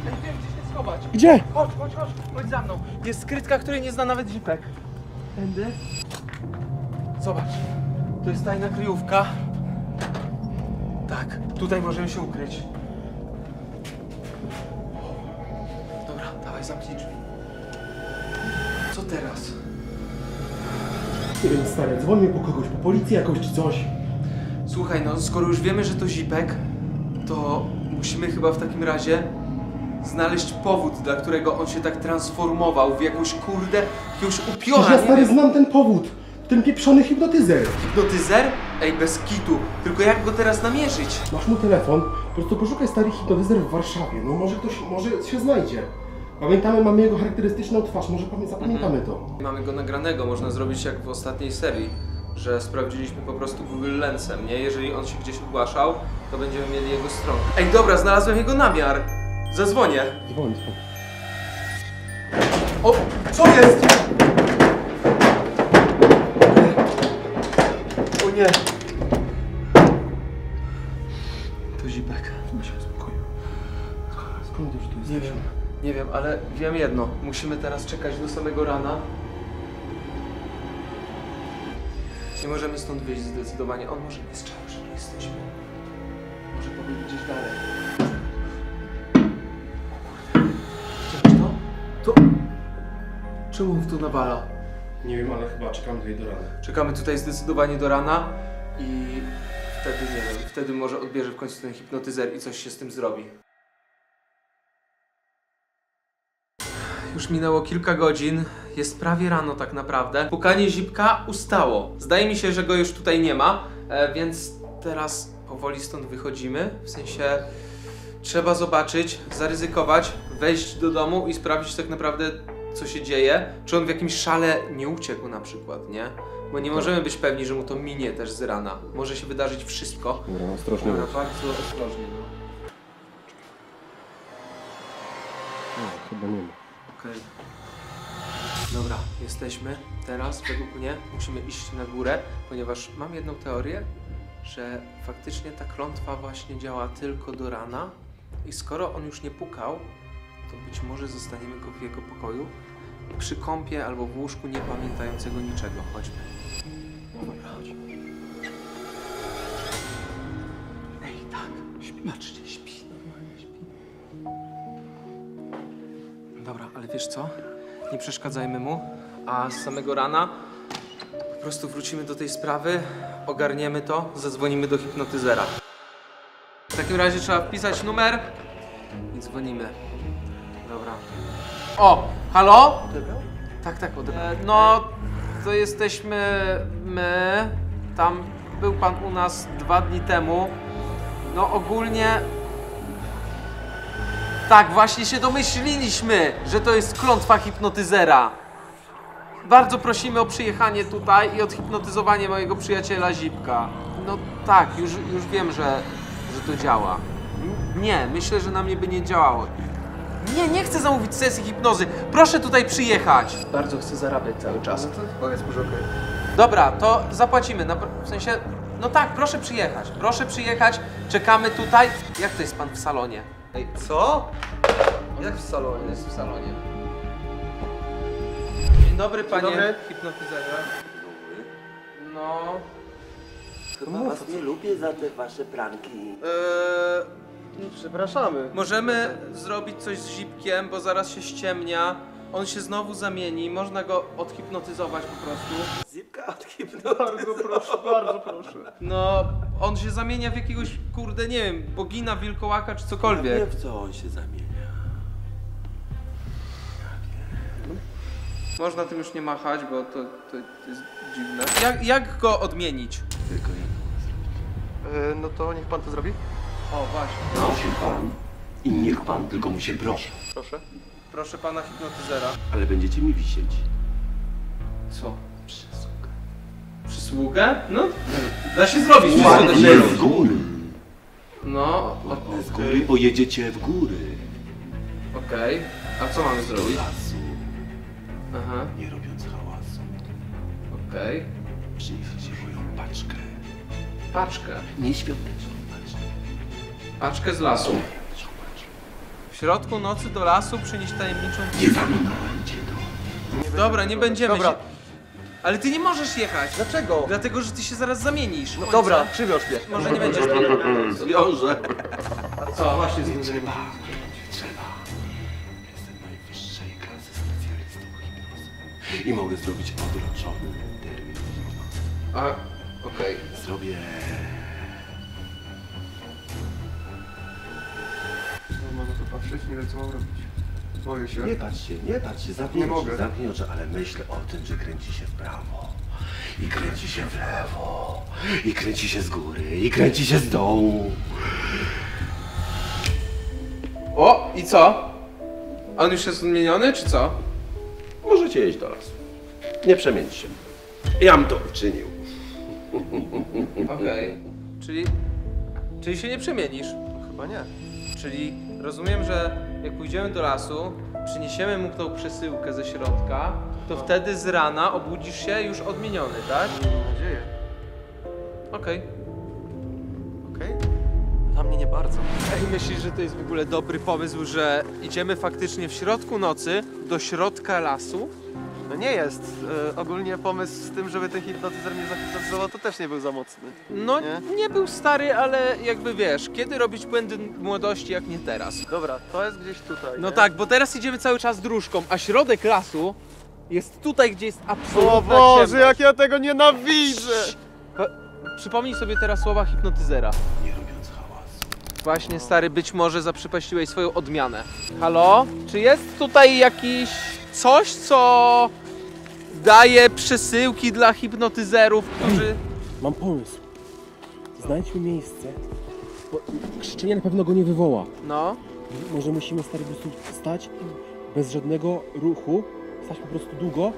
Ej, wiem, gdzie się schować. Gdzie? Chodź, chodź, chodź, chodź za mną. Jest skrytka, której nie zna nawet Zipek. Tędy. Zobacz, to jest tajna kryjówka. Tak, tutaj możemy się ukryć. Dobra, dawaj, zamknij drzwi. Co teraz? Stary, dzwonię po kogoś, po policji jakoś czy coś. Słuchaj, no skoro już wiemy, że to Zipek, to musimy chyba w takim razie znaleźć powód, dla którego on się tak transformował w jakąś kurde, jakiegoś upiora. Ja stary znam ten powód, ten pieprzony hipnotyzer. Hipnotyzer? Ej, bez kitu, tylko jak go teraz namierzyć? Masz mu telefon, po prostu poszukaj stary hipnotyzer w Warszawie, no może ktoś, może się znajdzie. Pamiętamy, mamy jego charakterystyczną twarz, może zapamiętamy mm. to. Mamy go nagranego, można zrobić jak w ostatniej serii, że sprawdziliśmy po prostu Google Lensem, nie? Jeżeli on się gdzieś ogłaszał, to będziemy mieli jego stronę. Ej, dobra, znalazłem jego namiar. Zadzwonię. Dzwonię. O, co jest? O nie. To Zipek. My się uspokoił. Skąd już tu jesteśmy? Nie wiem. Nie wiem, ale wiem jedno. Musimy teraz czekać do samego rana. Nie możemy stąd wyjść zdecydowanie. On może nie strzał, że nie jesteśmy. Może powinien gdzieś dalej. O kurde. Widziałeś to? To? Czemu on tu nawala? Nie wiem, ale chyba czekamy tutaj do rana. Czekamy tutaj zdecydowanie do rana i wtedy, nie wiem, wtedy może odbierze w końcu ten hipnotyzer i coś się z tym zrobi. Już minęło kilka godzin, jest prawie rano tak naprawdę. Pukanie zipka ustało. Zdaje mi się, że go już tutaj nie ma, więc teraz powoli stąd wychodzimy. W sensie trzeba zobaczyć, zaryzykować, wejść do domu i sprawdzić tak naprawdę, co się dzieje. Czy on w jakimś szale nie uciekł na przykład, nie? Bo nie możemy być pewni, że mu to minie też z rana. Może się wydarzyć wszystko. No, ostrożnie. No, bardzo ostrożnie, no. No, chyba nie ma. Okay. Dobra, jesteśmy. Teraz według mnie musimy iść na górę, ponieważ mam jedną teorię, że faktycznie ta klątwa właśnie działa tylko do rana i skoro on już nie pukał, to być może zostaniemy go w jego pokoju przy kąpie albo w łóżku nie pamiętającego niczego. Chodźmy. Dobra, chodźmy. Ej, tak, śpi. Patrzcie, śpi. Dobra, ale wiesz co? Nie przeszkadzajmy mu, a z samego rana po prostu wrócimy do tej sprawy, ogarniemy to, zadzwonimy do hipnotyzera. W takim razie trzeba wpisać numer i dzwonimy. Dobra. O! Halo? Odebrał? Tak, tak, odebrał. E, no, to jesteśmy my. Tam był pan u nas dwa dni temu. No ogólnie... Tak, właśnie się domyśliliśmy, że to jest klątwa hipnotyzera. Bardzo prosimy o przyjechanie tutaj i odhipnotyzowanie mojego przyjaciela Zipka. No tak, już, już wiem, że, że to działa. Nie, myślę, że na mnie by nie działało. Nie, nie chcę zamówić sesji hipnozy. Proszę tutaj przyjechać. Bardzo chcę zarabiać cały czas. No to powiedz, może okej. Dobra, to zapłacimy. W sensie, no tak, proszę przyjechać. Proszę przyjechać, czekamy tutaj. Jak to jest pan w salonie? Ej, co? Jak w salonie? Jest w salonie. Dzień dobry, panie hipnotyzerze. No... Chyba was nie lubię za te wasze pranki. Eee... Przepraszamy. Możemy zrobić coś z Zipkiem, bo zaraz się ściemnia. On się znowu zamieni, można go odhipnotyzować po prostu. Zipka odhipnotyzować. Bardzo proszę, bardzo proszę. No, on się zamienia w jakiegoś, kurde, nie wiem, bogina, wilkołaka czy cokolwiek. Ja wiem, w co on się zamienia. Można tym już nie machać, bo to, to jest dziwne. Jak, jak go odmienić? Tylko jedno. Yy, no to niech pan to zrobi. O, właśnie. Proszę pan i niech pan tylko mu się prosi. Proszę. Proszę pana hipnotyzera. Ale będziecie mi wisieć. Co? Przysługę. Przysługę? No, da się zrobić. Ładnie w góry. No, ładnie z góry, bo jedziecie w góry. Okej, okay. A co mamy zrobić? Do lasu. Aha. Nie robiąc hałasu. Okej. Okay. Przynieście moją paczkę. Paczkę? Nie świąteczną paczkę. Paczkę z lasu. W środku nocy do lasu przynieść tajemniczą... Nie zaminąłem cię to. Dobra, nie będziemy dobra. Się... Ale ty nie możesz jechać. Dlaczego? Dlatego, że ty się zaraz zamienisz. No dobra, przywiąż mnie. Może nie będziesz... Zwiążę. A co? Właśnie nie trzeba. Nie trzeba. Jestem najwyższej klasy specjalistą hipnozy. I mogę zrobić odroczony termin hipnozy. A, okej. Okay. Zrobię... Nie wiem, co mam robić. Boję się. Nie patrz się, nie patrz się. Zamknij oczy, zamknij oczy, ale myśl o tym, że kręci się w prawo. I kręci się w lewo. I kręci się z góry. I kręci się z dołu. O, i co? On już jest odmieniony, czy co? Możecie jeść do lasu. Nie przemienić się. Jam to uczynił. Okej. Okay. Czyli... Czyli się nie przemienisz? No, chyba nie. Czyli... Rozumiem, że jak pójdziemy do lasu, przyniesiemy mu tą przesyłkę ze środka, to wtedy z rana obudzisz się już odmieniony, tak? Mam nadzieję. Okej. Okej? mnie nie bardzo. Ej, myślisz, że to jest w ogóle dobry pomysł, że idziemy faktycznie w środku nocy do środka lasu? No nie jest. Yy, ogólnie pomysł z tym, żeby ten hipnotyzer mnie zahipnotyzował, to też nie był za mocny. No nie? nie był stary, ale jakby wiesz, kiedy robić błędy młodości, jak nie teraz? Dobra, to jest gdzieś tutaj. No nie? Tak, bo teraz idziemy cały czas dróżką, a środek lasu jest tutaj, gdzie jest absolutna ciemność. O Boże, jak ja tego nienawidzę! Przypomnij sobie teraz słowa hipnotyzera. Nie robiąc hałasu. Właśnie stary, być może zaprzepaściłeś swoją odmianę. Halo? Czy jest tutaj jakiś... coś, co daje przesyłki dla hipnotyzerów, którzy... Mam pomysł. Znajdźmy miejsce, bo krzyczenie na pewno go nie wywoła. No. Może musimy stary po prostu stać bez żadnego ruchu, stać po prostu długo,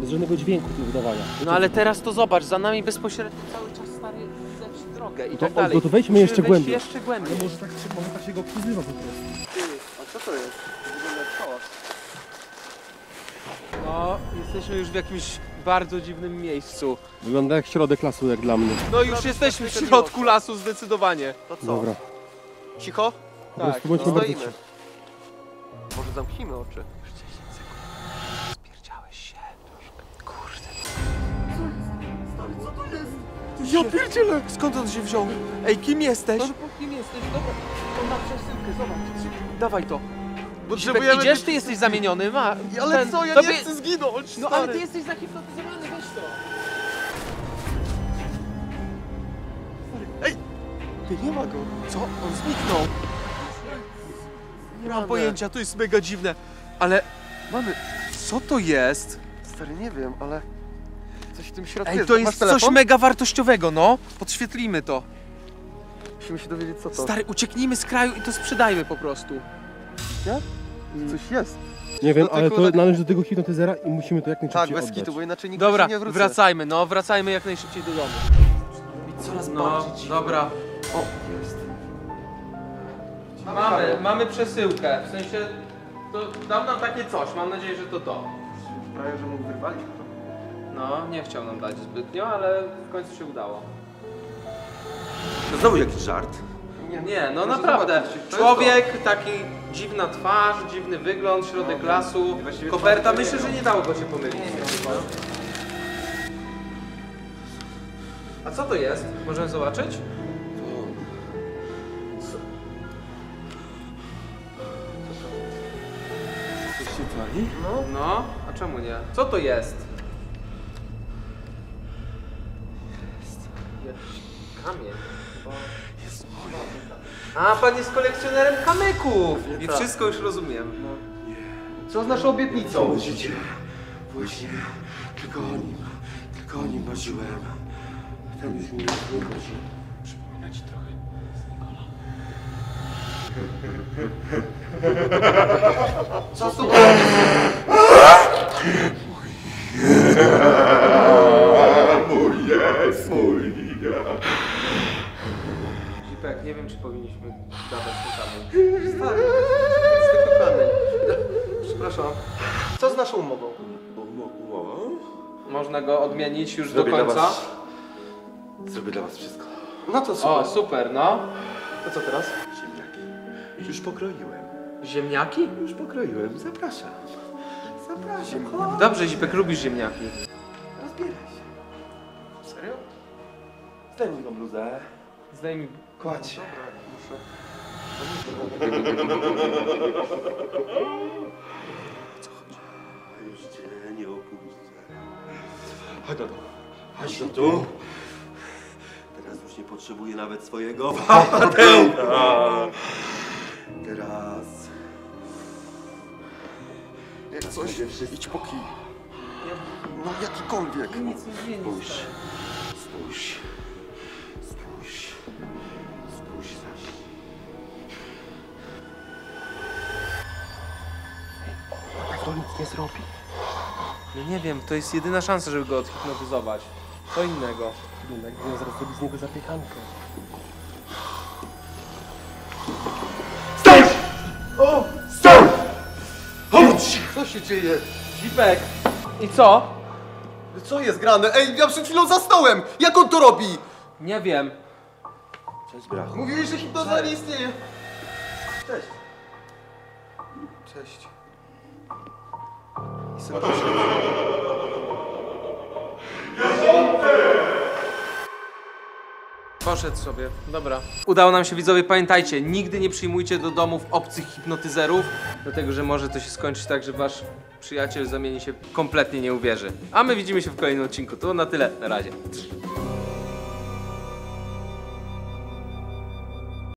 bez żadnego dźwięku tu wydawania. No ale teraz to zobacz, za nami bezpośrednio cały czas stary zleci drogę i tak dalej. No to wejdźmy jeszcze głębiej. jeszcze głębiej. Ale może tak się, może tak się go przyzywa po prostu. Ty, a co to jest? No, jesteśmy już w jakimś bardzo dziwnym miejscu. Wygląda jak środek lasu, jak dla mnie. No już jesteśmy w środku lasu zdecydowanie. To co? Dobra. Cicho? Tak, stoimy. Może zamknijmy oczy. dziesięć sekund. Spierdziałeś się troszkę. Kurde. Co to jest? Ja pierdzielę! Skąd on się wziął? Ej, kim jesteś? No, kim jesteś? Dobra. On ma przesyłkę, zobacz. Dawaj to. Potrzebujemy... Idziesz, ty jesteś zamieniony, ma. Ale ten... co, ja Tobie... nie chcę zginąć, stary. No ale ty jesteś zahipnotyzowany, weź to. Ej, ty nie ma go. Co? On zniknął. Nie mam pojęcia, to jest mega dziwne. Ale, mamy, co to jest? Stary, nie wiem, ale coś w tym środku Ej, jest. Ej, to jest coś mega wartościowego, no. Podświetlimy to. Musimy się dowiedzieć, co to. Stary, ucieknijmy z kraju i to sprzedajmy po prostu. Nie? Coś jest. Nie wiem, ale to należy do tego hipnotyzera i musimy to jak najszybciej oddać. Tak, bez kitu, bo inaczej nikt się nie wróci. Wracajmy, no, wracajmy jak najszybciej do domu. I coraz bardziej. No, dobra. O, jest. Mamy, mamy przesyłkę. W sensie, to dał nam takie coś, mam nadzieję, że to to. Prawie, że mógł wyrwać to. No, nie chciał nam dać zbytnio, ale w końcu się udało. To znowu jakiś żart. Nie, no naprawdę. Człowiek, taki dziwna twarz, dziwny wygląd, środek lasu, koperta. Myślę, że nie dało go się pomylić. A co to jest? Możemy zobaczyć? Coś się pali? No, a czemu nie? Co to jest? Jest kamień. A, pan jest kolekcjonerem kamyków! I wszystko już rozumiem. Co z naszą obietnicą? Całe życie. Właśnie. Tylko o nim. Tylko o nim marzyłem. Tam już mi nie chodzi. Przypomina ci trochę z Nikola. Co z tobą? Mój jest, mój Tak, nie wiem, czy powinniśmy dawać kamień. Stary, jest tylko kamień. Przepraszam. Co z naszą umową? Umową? Można go odmienić już Zrobię do końca. Dla was... Zrobię dla was wszystko. No to super. O, super, no. To co teraz? Ziemniaki. Już pokroiłem. Ziemniaki? Już pokroiłem. Zapraszam. Zapraszam. Ziemniaki. Dobrze, Zipek, lubisz ziemniaki. Rozbieraj się. Serio? Zdejmij tą bluzę. Zdejmij... Kładź. Dobra, muszę. Już cię nie opuszczę. Chodź do tu. Chodź do tu. Teraz już nie potrzebuję nawet swojego patełka. Teraz... Jak coś, idź po kij. No jakikolwiek. Spójrz. Spójrz. To nic nie zrobi. No nie wiem, to jest jedyna szansa, żeby go odhipnotyzować. Co innego. Dunek, no zaraz zrobi z niego zapiekankę. Stoj! O! Stoj! Chodź! Co się dzieje? Zipek! I co? Co jest grane? Ej, ja przed chwilą zasnąłem! Jak on to robi? Nie wiem. Cześć, brachu. Mówiłeś, że hipnoza nie istnieje. Cześć. Cześć. I sobie... Poszedł sobie, dobra. Udało nam się, widzowie, pamiętajcie, nigdy nie przyjmujcie do domów obcych hipnotyzerów, dlatego że może to się skończyć tak, że wasz przyjaciel zamieni się, kompletnie nie uwierzy. A my widzimy się w kolejnym odcinku. To na tyle, na razie.